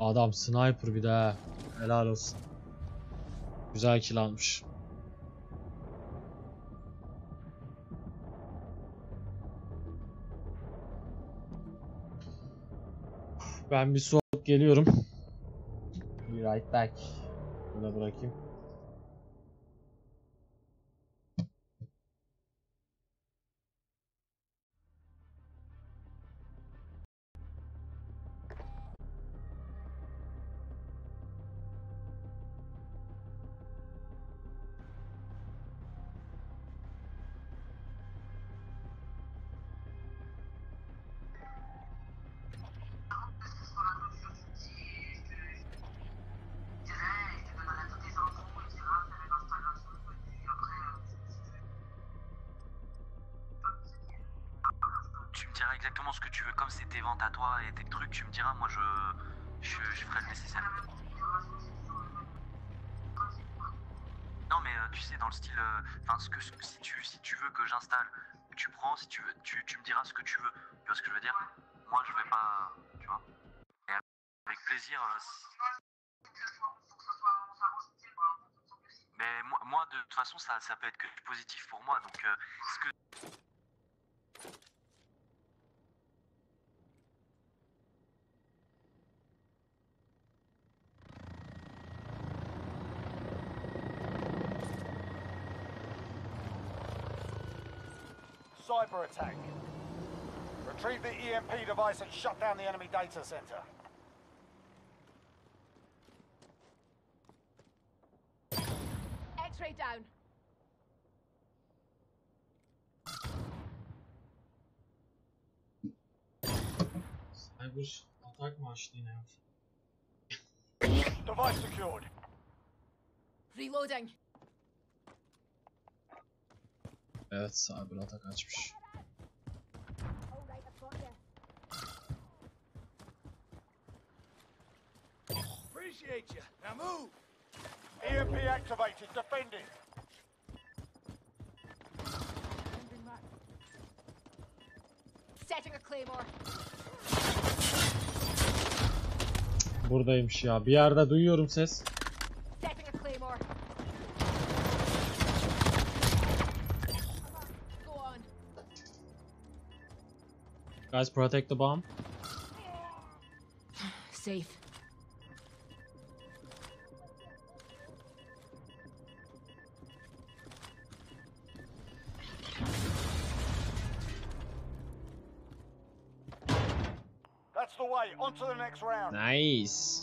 Adam sniper bir de. Helal olsun. Güzel kill almış. Ben bir su alıp geliyorum. Be right back. Burada bırakayım. Exactement ce que tu veux, comme c'est tes ventes à toi et tes trucs, tu me diras, moi je ferai le nécessaire. Non mais tu sais, dans le style, enfin si tu veux que j'installe, tu prends, si tu veux, tu me diras ce que tu veux. Tu vois ce que je veux dire? Moi je vais pas, tu vois. Et avec plaisir. Mais moi de toute façon ça peut être que positif pour moi, donc ce que. Cyber attack. Retrieve the EMP device and shut down the enemy data center. X-ray down. Cyber attack machine now. Device secured. Reloading. Evet, cyber atak açmış. Appreciate you. Now move. EMP activated. Defend it. Setting a claymore. Buradaymış ya. Bir yerde duyuyorum ses. Guys, protect the bomb. Safe. That's the way. On to the next round. Nice.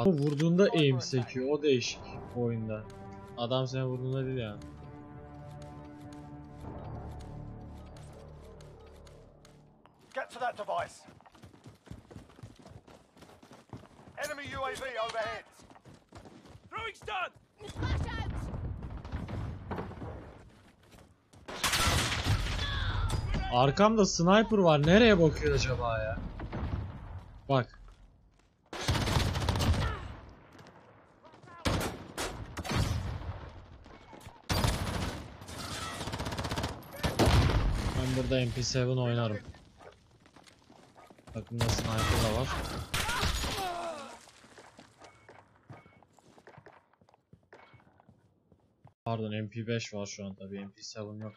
Adam vurduğunda aim sekiyor, o değişik oyunda. Adam seni vurduğunda değil yani. Get to that device. Enemy UAV overhead. Throwing stun. Flash out. Arkamda sniper var. Nereye bakıyor acaba ya? Bak. burada MP7 oynarım. Bakın nasıl sniper da var. Pardon MP5 var şu an tabi MP7 yok.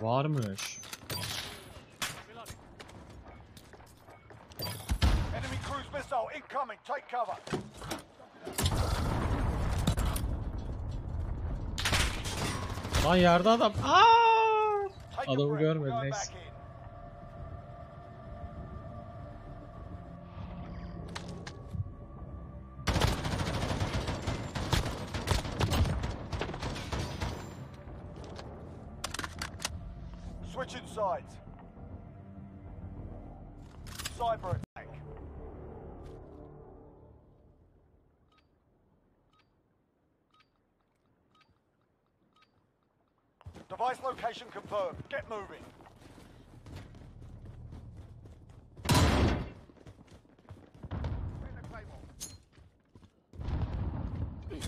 Varmış. Enemy cruise missile incoming. Take cover. Lan yerde adam. Aa! Adamı görmedim neyse. Switching sides. Cyber attack. Device location confirmed. Get moving.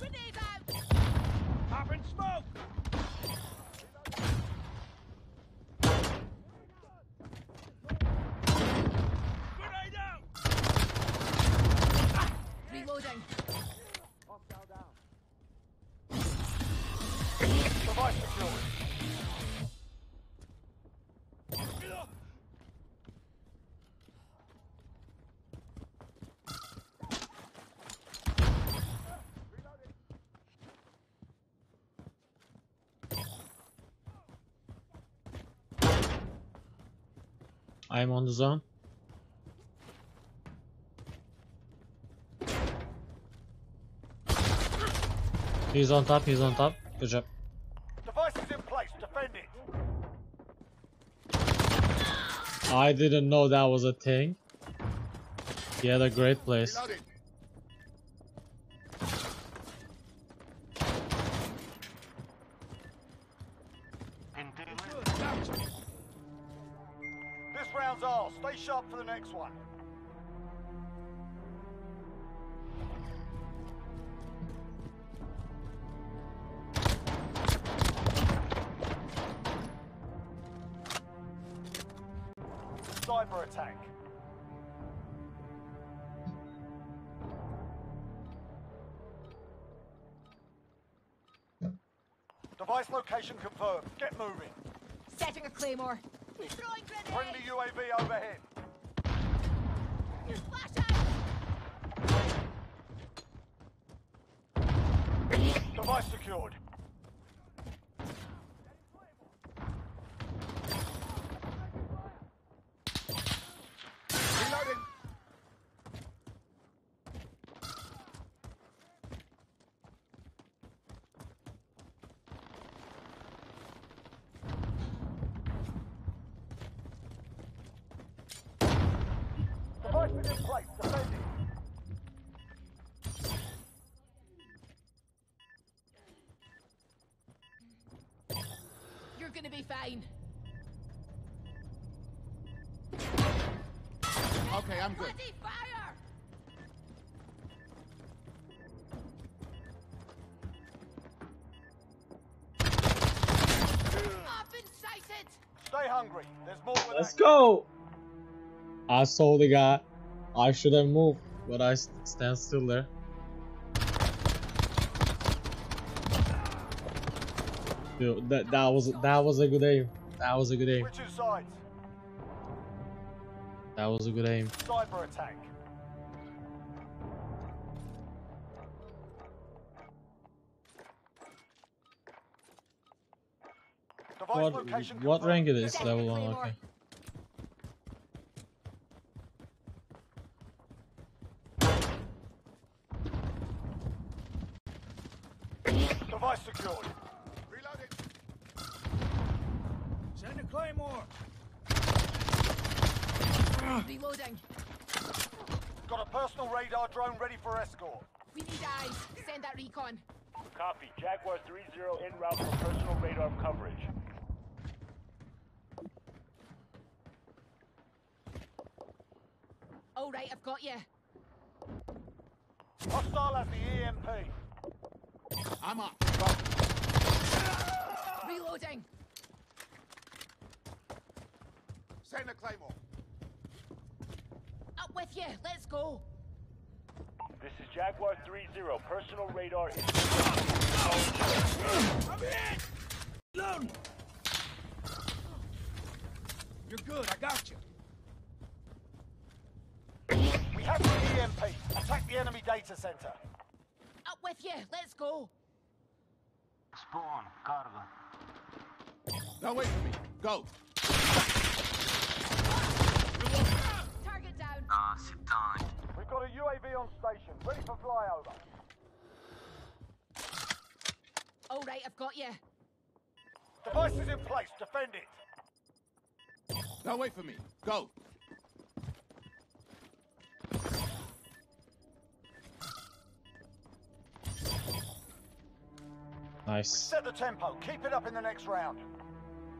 Grenade out. Pop and smoke. I'm on the zone. He's on top, he's on top. Good job. Device is in place, defend it. I didn't know that was a thing. He had a great place. Reloading. This round's all. Stay sharp for the next one. Cyber attack. Device location confirmed. Get moving. Setting a claymore. Throwing grenade. Bring the UAV overhead. Flash out. Device secured. You're gonna be fine. Okay, I'm good. Fire! Up and sight it. Stay hungry. There's more. Let's go. I saw the guy. I should have moved, but I stand still there. Dude, that was a good aim. That was a good aim. That was a good aim. Cyber attack. What rank it is? Level 1. Okay. Device secured. Reloading. Send a claymore. Reloading. Got a personal radar drone ready for escort. We need eyes. Send that recon. Copy. Jaguar 3-0 en route for personal radar coverage. All right, I've got you. Hostile at the EMP. I'm up. Reload. Reloading! Send a claymore. Up with you, let's go. This is Jaguar 3-0, personal radar is... I'm hit! Loading! You're good, I got you. We have the EMP. Attack the enemy data center. Up with you, let's go. Spawn, Carla. Don't wait for me. Go. Target down. Ah, sit down. We've got a UAV on station, ready for flyover. All right, I've got you. Device is in place. Defend it. Don't wait for me. Go. Nice. Set the tempo. Keep it up in the next round.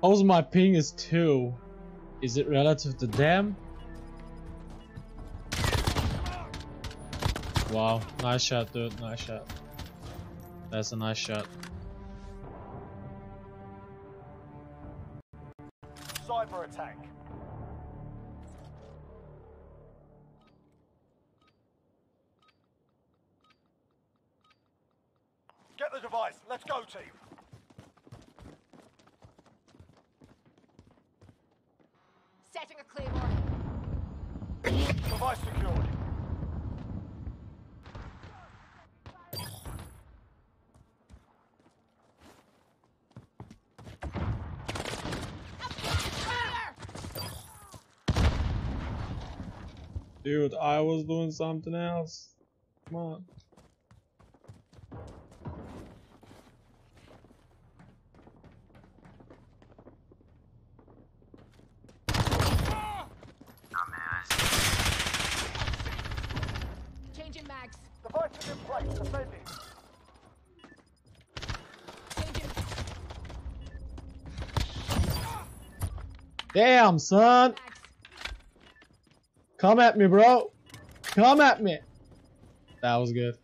How's my ping is 2? Is it relative to them? Wow, nice shot, dude. Nice shot. That's a nice shot. Cyber attack. Get the device. Let's go, team. Setting a claymore. Device secured. Dude, I was doing something else. Come on. Damn, son! Come at me, bro! Come at me! That was good.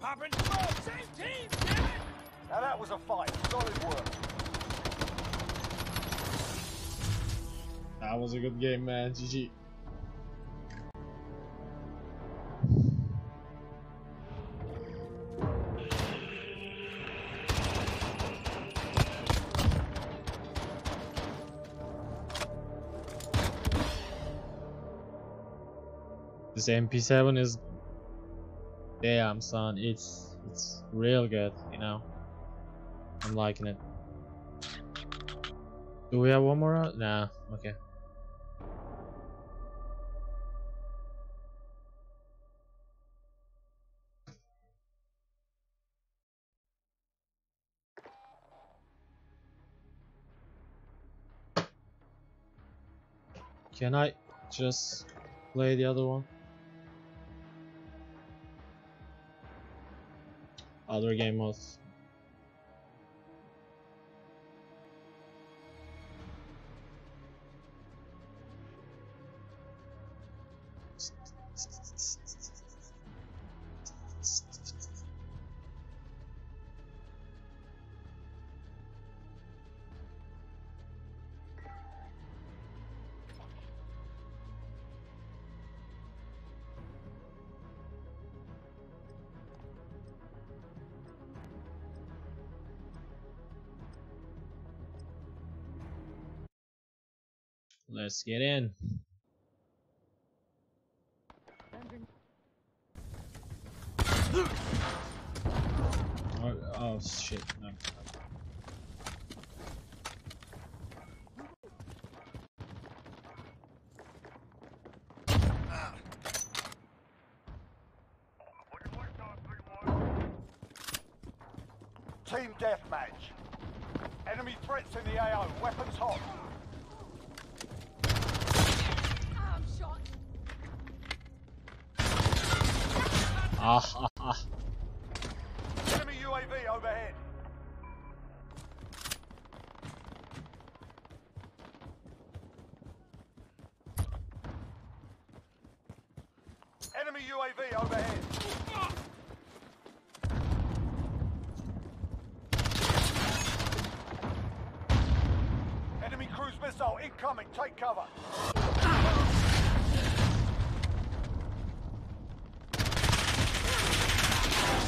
Popping smoke! Same team, damn it! Now that was a fight. Solid work. That was a good game, man. GG. This MP7 is damn, son. It's real good, you know. I'm liking it. Do we have one more round? Nah. Okay. Can I just play the other one? Other game modes. Let's get in. Oh shit, no. Team deathmatch. Enemy threats in the AO, weapons hot. Enemy UAV overhead. Enemy UAV overhead. Enemy cruise missile incoming. Take cover.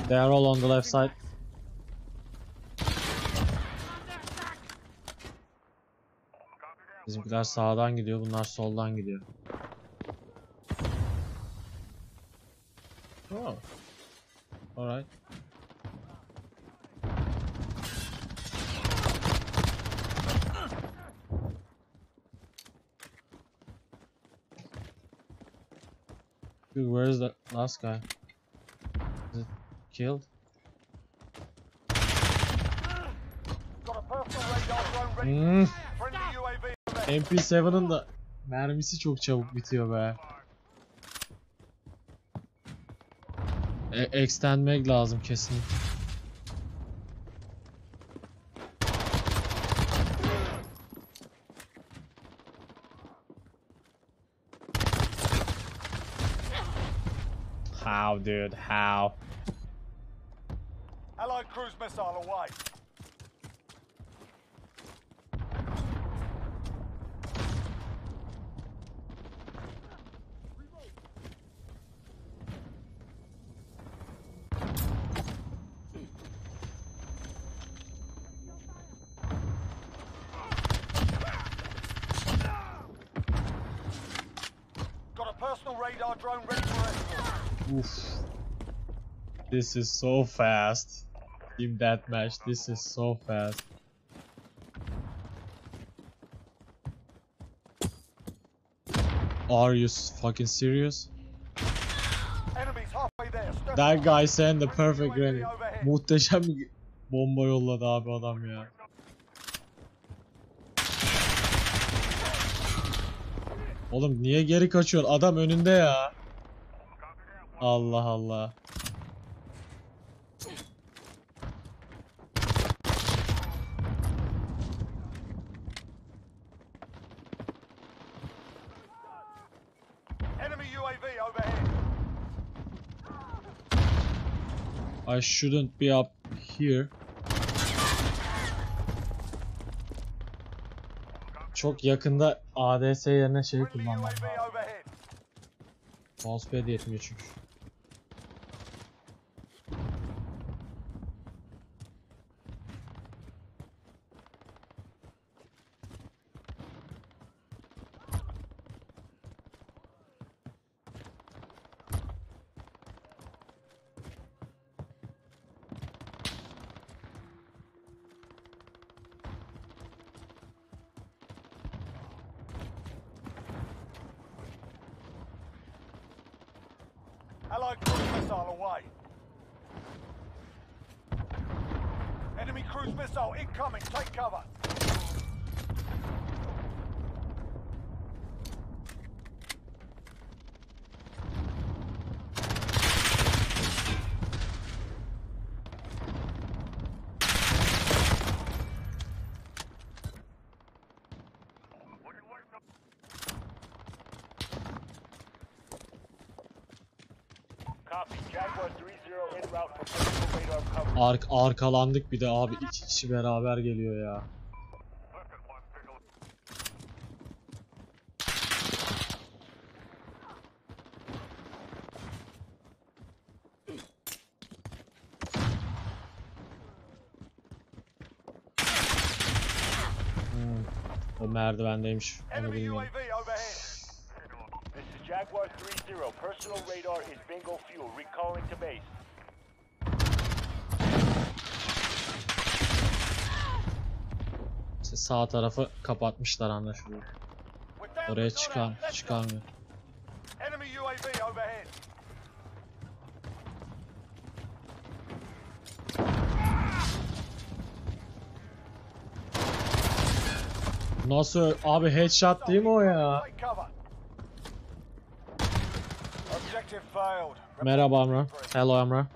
They are all on the left side. Bizimkiler sağdan gidiyor, bunlar soldan gidiyor. Oh. Alright. Dude, where is that last guy? Is it killed? Got a personal radar drone ready. Friendly UAV. MP7'ın da mermisi çok çabuk bitiyor be. Extendmek lazım kesinlikle. How dude, how? Allied cruise missile away. Radar drone ready for export. This is so fast. Team deathmatch, this is so fast. Are you fucking serious? Enemies halfway there. That guy sent the perfect grenade. Muhteşem bomba yolladı abi adam ya. Oğlum niye geri kaçıyorsun? Adam önünde ya. Allah Allah. Enemy UAV overhead. I shouldn't be up here. Çok yakında ADS yerine şey kullanmam. Mousepad yetmiyor çünkü. Allied cruise missile away. Enemy cruise missile incoming. Take cover. Arkalandık bir de abi, iki kişi beraber geliyor ya. O merdivendeymiş. Onu bilmiyorum. Jaguar 3-0, personal radar is bingo fuel, recalling to base. İşte sağ tarafı kapatmışlar anlaşılıyor. Oraya çıkamıyor. Enemy UAV overhead. Nasıl abi, headshot değil mi o ya? Merhaba Amra. Hello Amra.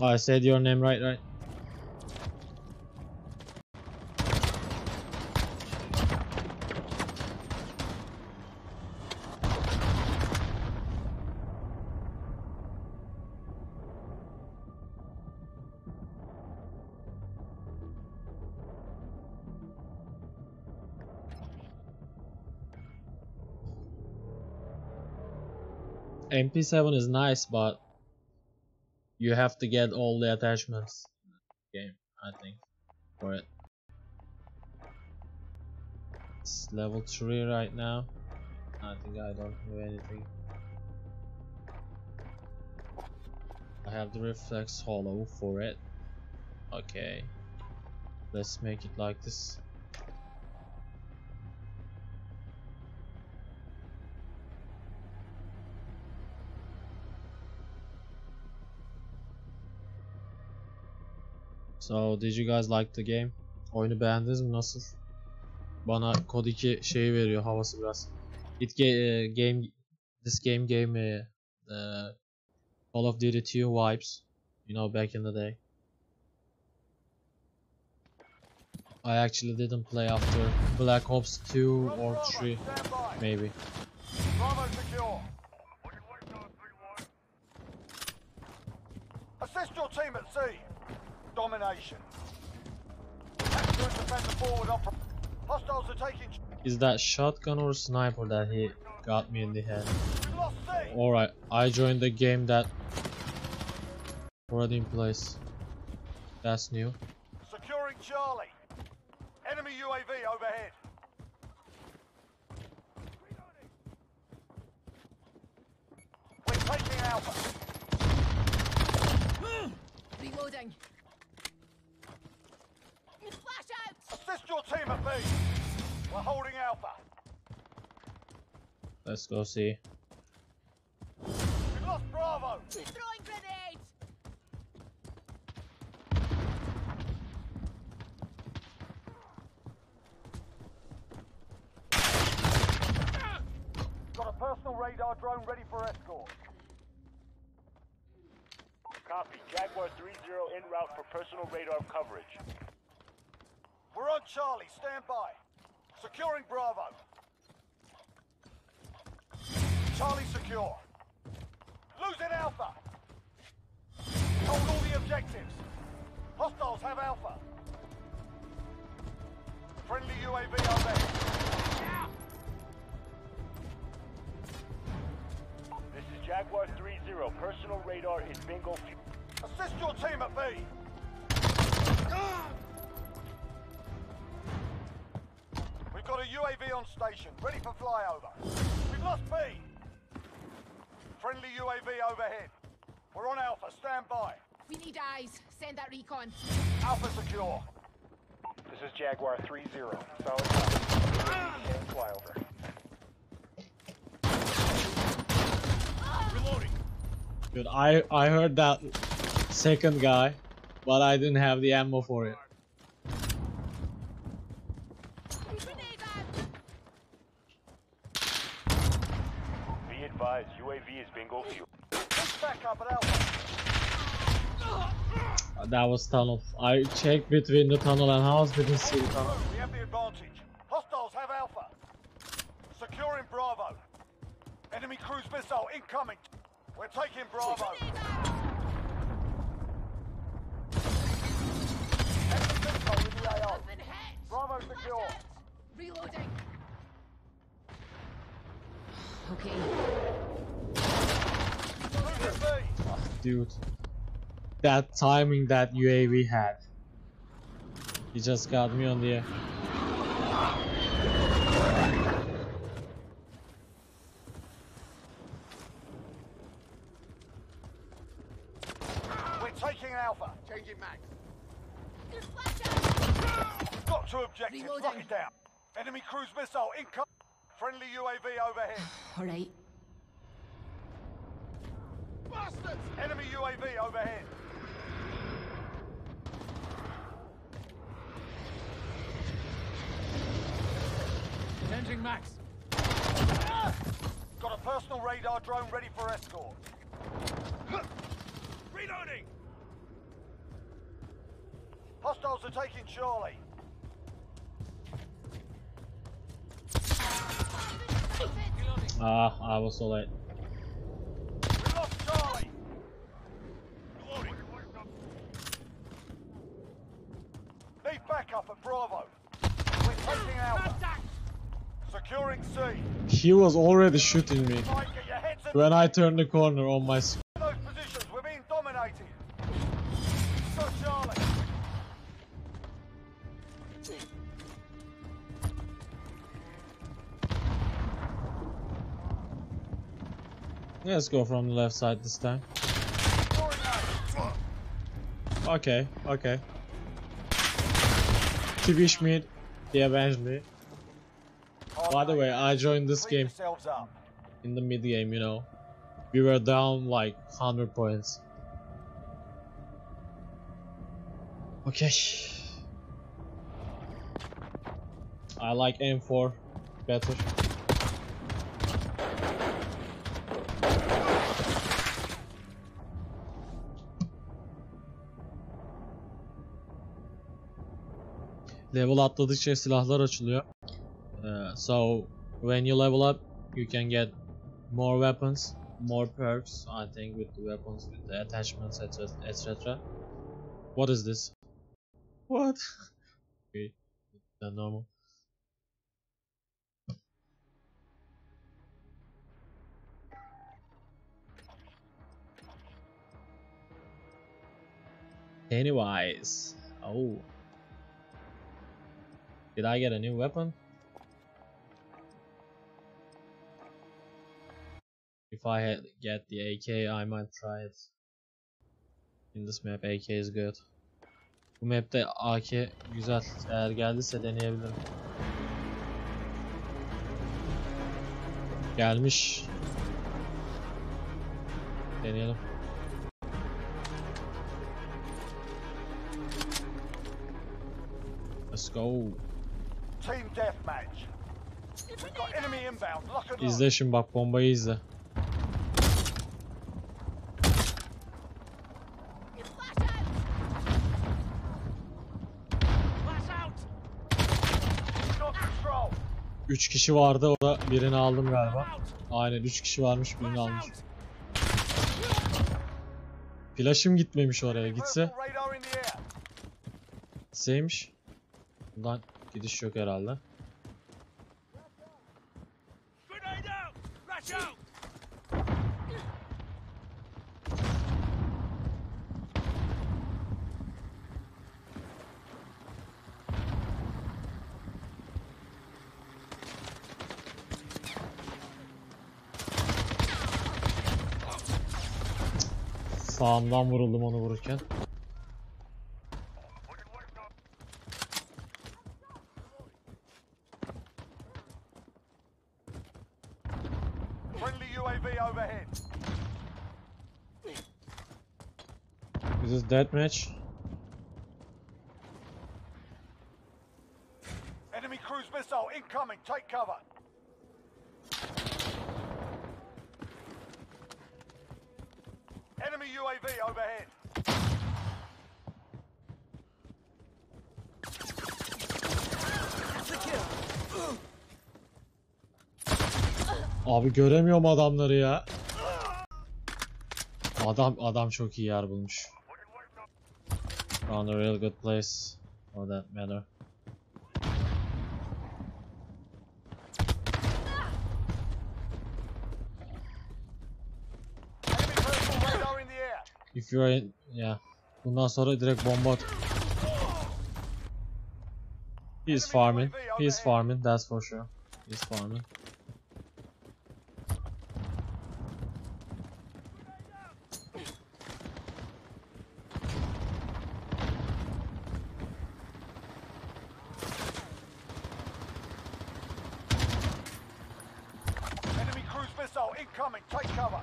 Oh, I said your name right. MP7 is nice, but you have to get all the attachments in the game, I think, for it. It's level 3 right now. I think I don't do anything. I have the reflex hollow for it. Okay, let's make it like this. So, did you guys like the game? Oyunu beğendiniz mi? Nasıl? Bana Kod 2 şeyi veriyor, havası biraz. This game gave me the Call of Duty 2 vibes, you know, back in the day. I actually didn't play after Black Ops 2 or 3, maybe. Assist your team at sea. Domination. Hostiles are taking. Is that shotgun or sniper that he got me in the head? Alright, I joined the game that already in place. That's new. Securing Charlie. Enemy UAV overhead. We're taking Alpha. Reloading. Flash out! Assist your team at B. We're holding Alpha. Let's go see. We've lost Bravo. We're throwing grenades. Got a personal radar drone ready for escort. Copy. Jaguar 30 en route for personal radar coverage. We're on Charlie, stand by. Securing Bravo. Charlie secure. Losing Alpha. Hold all the objectives. Hostiles have Alpha. Friendly UAV are there. This is Jaguar 30. Personal radar is bingo. Assist your team at B. Ah! Got a UAV on station, ready for flyover. We've lost B. Friendly UAV overhead. We're on Alpha, stand by. We need eyes. Send that recon. Alpha secure. This is Jaguar 30. Solid flyover. Reloading. Dude, I heard that second guy, but I didn't have the ammo for it. UAV is bingo fuel. That was tunnel. I checked between the tunnel and house, didn't see the tunnel. We have the advantage. Hostiles have Alpha. Securing Bravo. Enemy cruise missile incoming. We're taking Bravo. Enemy missile in the AO. Bravo secure. Reloading. Okay. Oh, dude, that timing that UAV had, he just got me on the air. We're taking Alpha. Changing Max. Got two objectives. Lock it down. Enemy cruise missile incoming. Friendly UAV overhead. Alright. Bastards! Enemy UAV overhead. Changing Max. Ah! Got a personal radar drone ready for escort. Reloading! Hostiles are taking Charlie. I was so late. We lost Charlie. Reloading. Need backup at Bravo. We're taking Alpha. Securing C. He was already shooting me. When I turn the corner on my screen. Those positions, we're being dominated. Got Charlie. Let's go from the left side this time. Okay, okay. To wish me, they avenged me. By the way, I joined this game in the mid game, you know. We were down like 100 points. Okay. I like M4 better. Level atladıkça silahlar açılıyor. So when you level up, you can get more weapons, more perks. I think with the weapons, with the attachments, etc. What is this? What? Okay, it's not normal. Anyways, oh. Did I get a new weapon? If I had get the AK, I might try it. In this map, AK is good. Bu map'te AK güzel. Eğer geldiyse deneyebilirim. Gelmiş. Deneyelim. Let's go. Team deathmatch. We've got enemy inbound. Lock and load. İzle şimdi bak bombayı izle. Üç kişi vardı, o da birini aldım galiba. Aynen, 3 kişi varmış, birini almış. Flash'ım gitmemiş oraya, gitse. Gitseymiş. Buradan gidiş yok herhalde. Sağımdan vuruldum onu vururken. Is this deathmatch? Enemy cruise missile incoming. Take cover. Enemy UAV overhead. Abi göremiyorum adamları ya. Adam çok iyi yer bulmuş. Found a real good place for that matter. If you're in, yeah. Bundan sonra direkt bomba at. He's farming. He's farming. That's for sure. He's farming. Enemy cruise missile incoming. Take cover.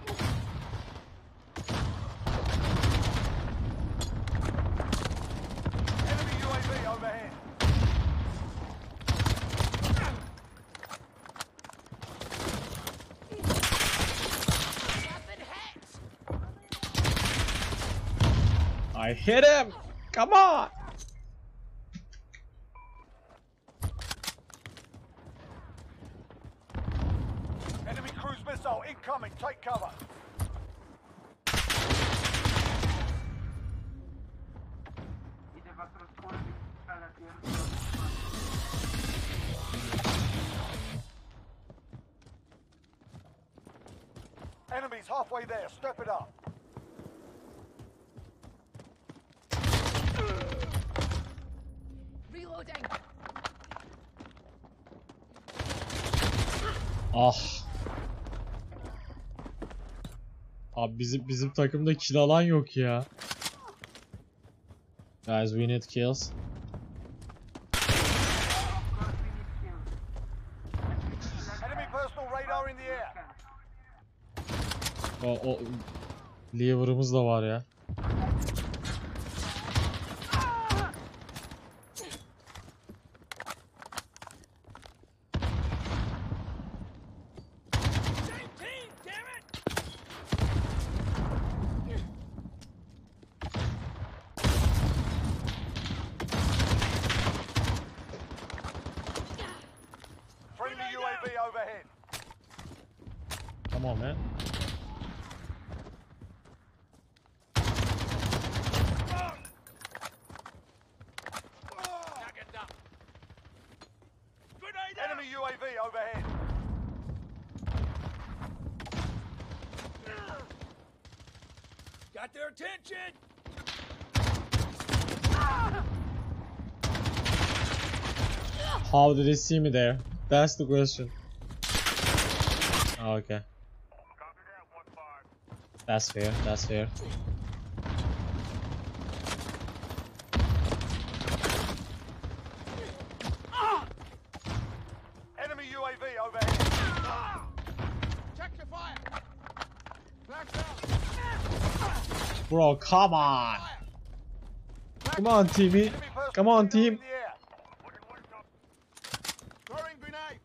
I hit him! Come on! Enemy cruise missile incoming, take cover! Enemies halfway there. Step it up. Reloading. Ah. Abi bizim takımda kill alan yok ya. Guys, we need kills. O lever'ımız da var ya. Come on, man. Enemy UAV overhead. Got their attention. How did they see me there? That's the question. Oh, okay. That's fair, that's fair. Enemy UAV overhead. Check your fire. Blacked out. Bro, come on. Come on, team. Come on, team. Throwing grenade.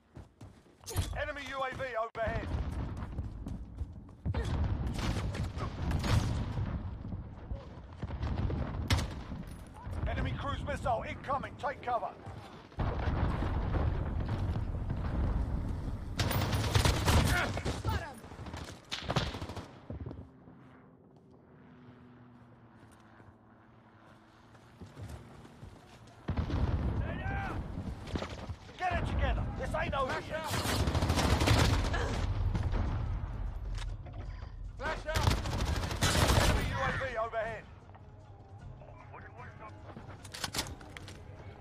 Enemy UAV overhead. Enemy cruise missile incoming, take cover. Get it together, this ain't over yet. Flash out. Enemy UAV overhead.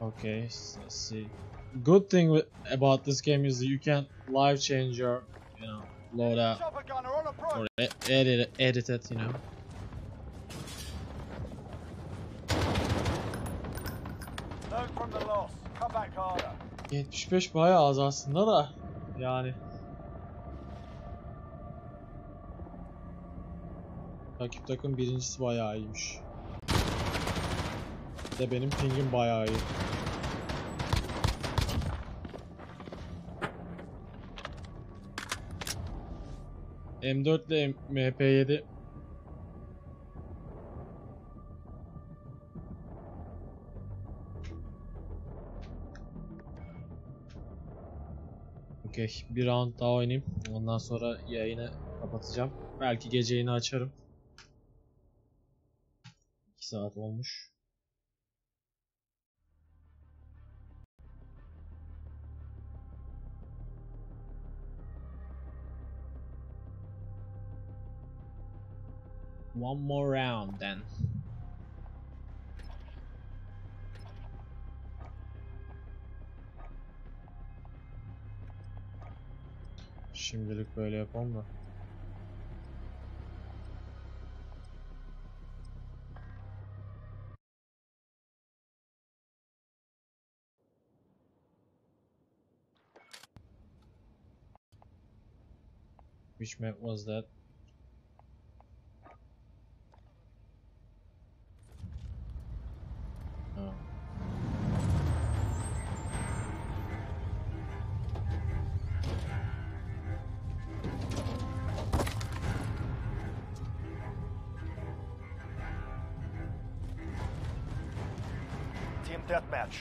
Okay, so let's see. Good thing about this game is you can live change your, you know, loadout or edit it, you know. Learn from the loss. Come back harder. 75 bayağı az aslında da yani. Rakip takım birincisi bayağı iyiymiş. De benim pingim bayağı iyi. M4 ile MP7 okay, bir round daha oynayayım. Ondan sonra yayını kapatacağım. Belki gece yayını açarım. 2 saat olmuş. One more round then. Şimdilik böyle yapalım da. Which map was that? Deathmatch.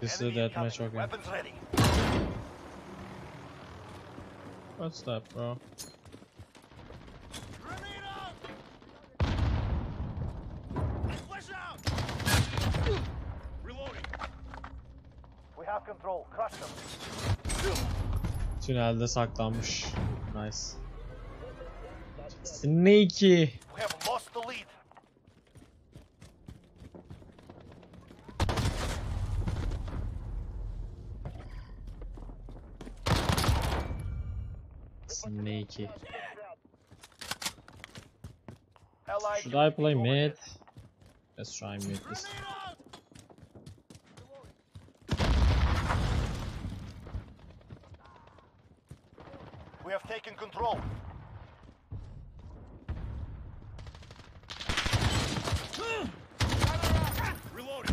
This is a deathmatch, okay. Weapons ready. What's that, bro? Flash out! Reloading. We have control. Crush them. Tünelde saklanmış. Nice. Sneaky. We have lost the lead. Sneaky. Should I play mid? Let's try mid this time. We have taken control. Reloading.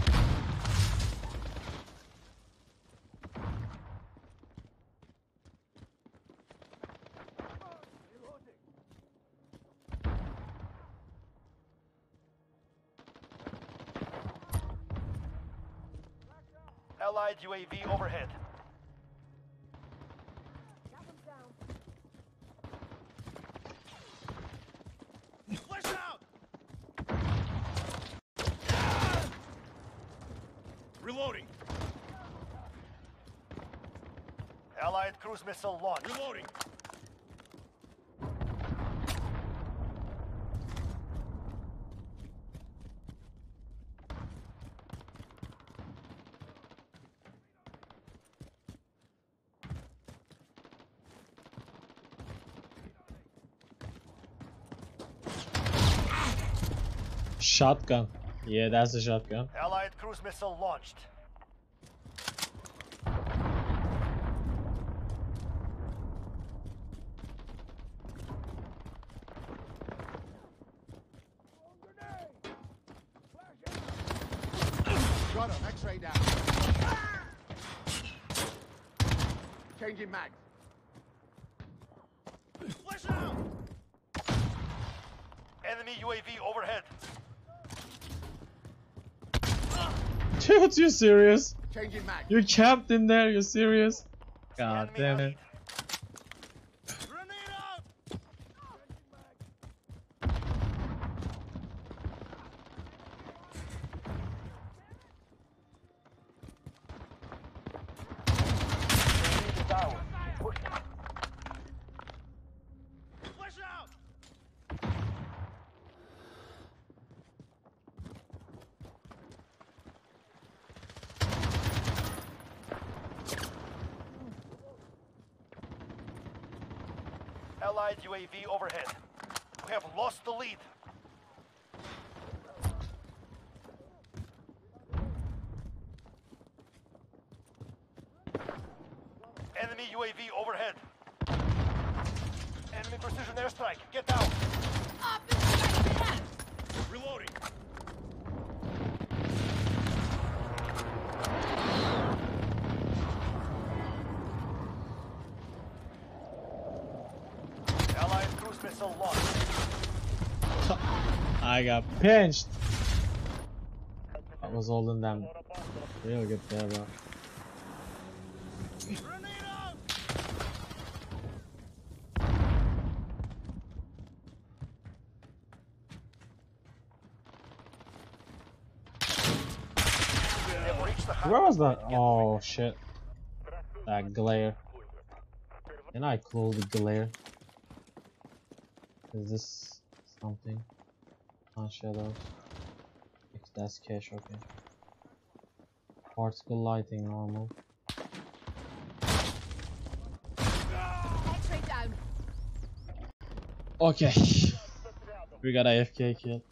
Allied UAV overhead. Reloading. Allied cruise missile launched. Reloading. Shotgun. Yeah, that's a shotgun. Allied cruise missile launched. Got him, X-ray down. Changing mag. Flash out. Enemy UAV overhead. Dude, you serious? You capped in there, you serious? God damn it. Allied UAV overhead. We have lost the lead. Enemy UAV overhead. Enemy precision airstrike. Get down. Reloading. I got pinched. I was holding them real good there, bro. Where was that? Oh shit. That glare. Can I close the glare? Is this something? Oh, shadow. If that's cash, okay. Particle lighting normal. X-ray down. Okay. We got AFK kill.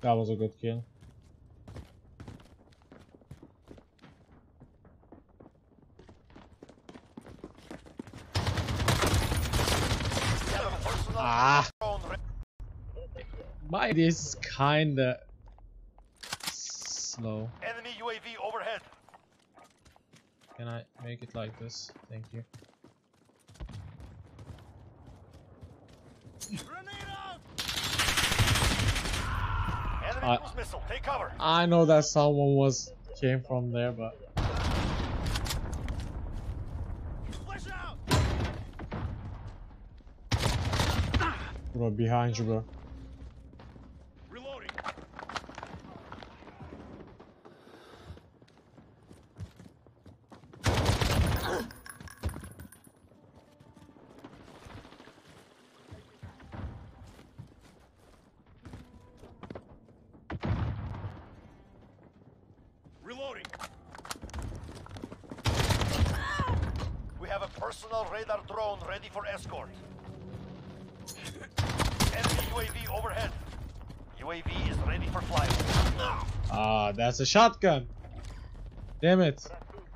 That was a good kill. Ah! My this is kinda slow. Enemy UAV overhead. Can I make it like this? Thank you. I know that someone came from there, but bro, behind you, bro. Reloading. Reloading. We have a personal radar drone ready for escort. UAV overhead. UAV is ready for flight. Ah, that's a shotgun. Damn it. Copy.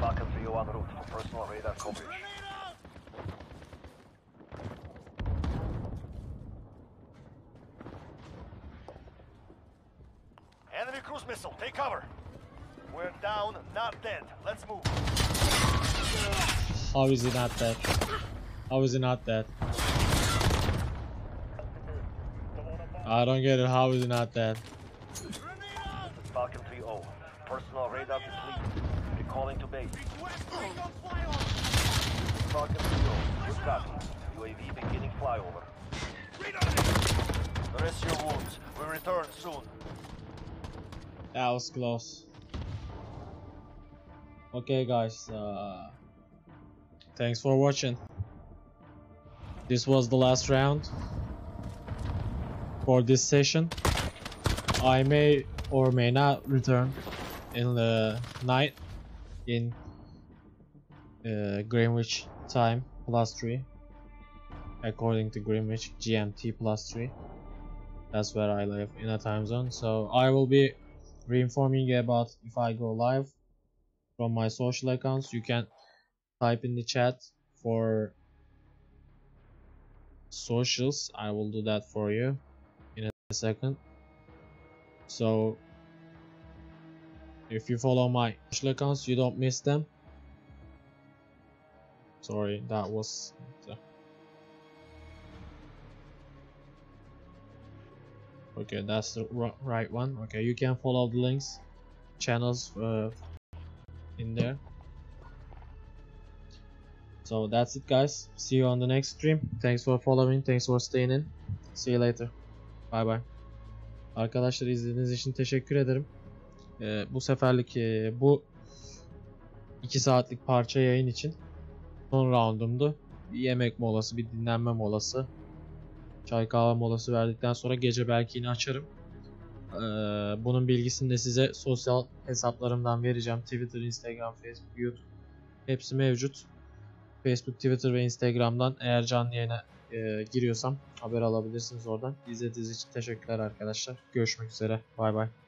Backup to you en route for personal radar coverage. Enemy cruise missile, take cover. We're down, not dead. Let's move. How is he not dead? How is he not dead? I don't get it. How is he not dead? Falcon 3-0. Personal radar complete. Recalling to base. Falcon 3-0. Good copy. UAV beginning flyover. Rest your wounds. We return soon. That was close. Okay guys, thanks for watching. This was the last round for this session. I may or may not return in the night in Greenwich time +3, according to Greenwich GMT +3. That's where I live in a time zone, so I will be reinforming you about if I go live from my social accounts. You can type in the chat for socials. I will do that for you in a second. So if you follow my social accounts, you don't miss them. Sorry, that was okay, that's the right one. Okay, you can follow the links, channels in there. So that's it guys, see you on the next stream. Thanks for following, thanks for staying in. See you later, bye bye. Arkadaşlar izlediğiniz için teşekkür ederim. Bu seferlik bu 2 saatlik parça yayın için son roundumdu. Bir yemek molası, bir dinlenme molası, çay kahve molası verdikten sonra gece belki yine açarım. Bunun bilgisini de size sosyal hesaplarımdan vereceğim. Twitter, Instagram, Facebook, YouTube hepsi mevcut. Facebook, Twitter ve Instagram'dan eğer canlı yayına giriyorsam haber alabilirsiniz oradan. İzlediğiniz için teşekkürler arkadaşlar. Görüşmek üzere. Bay bay.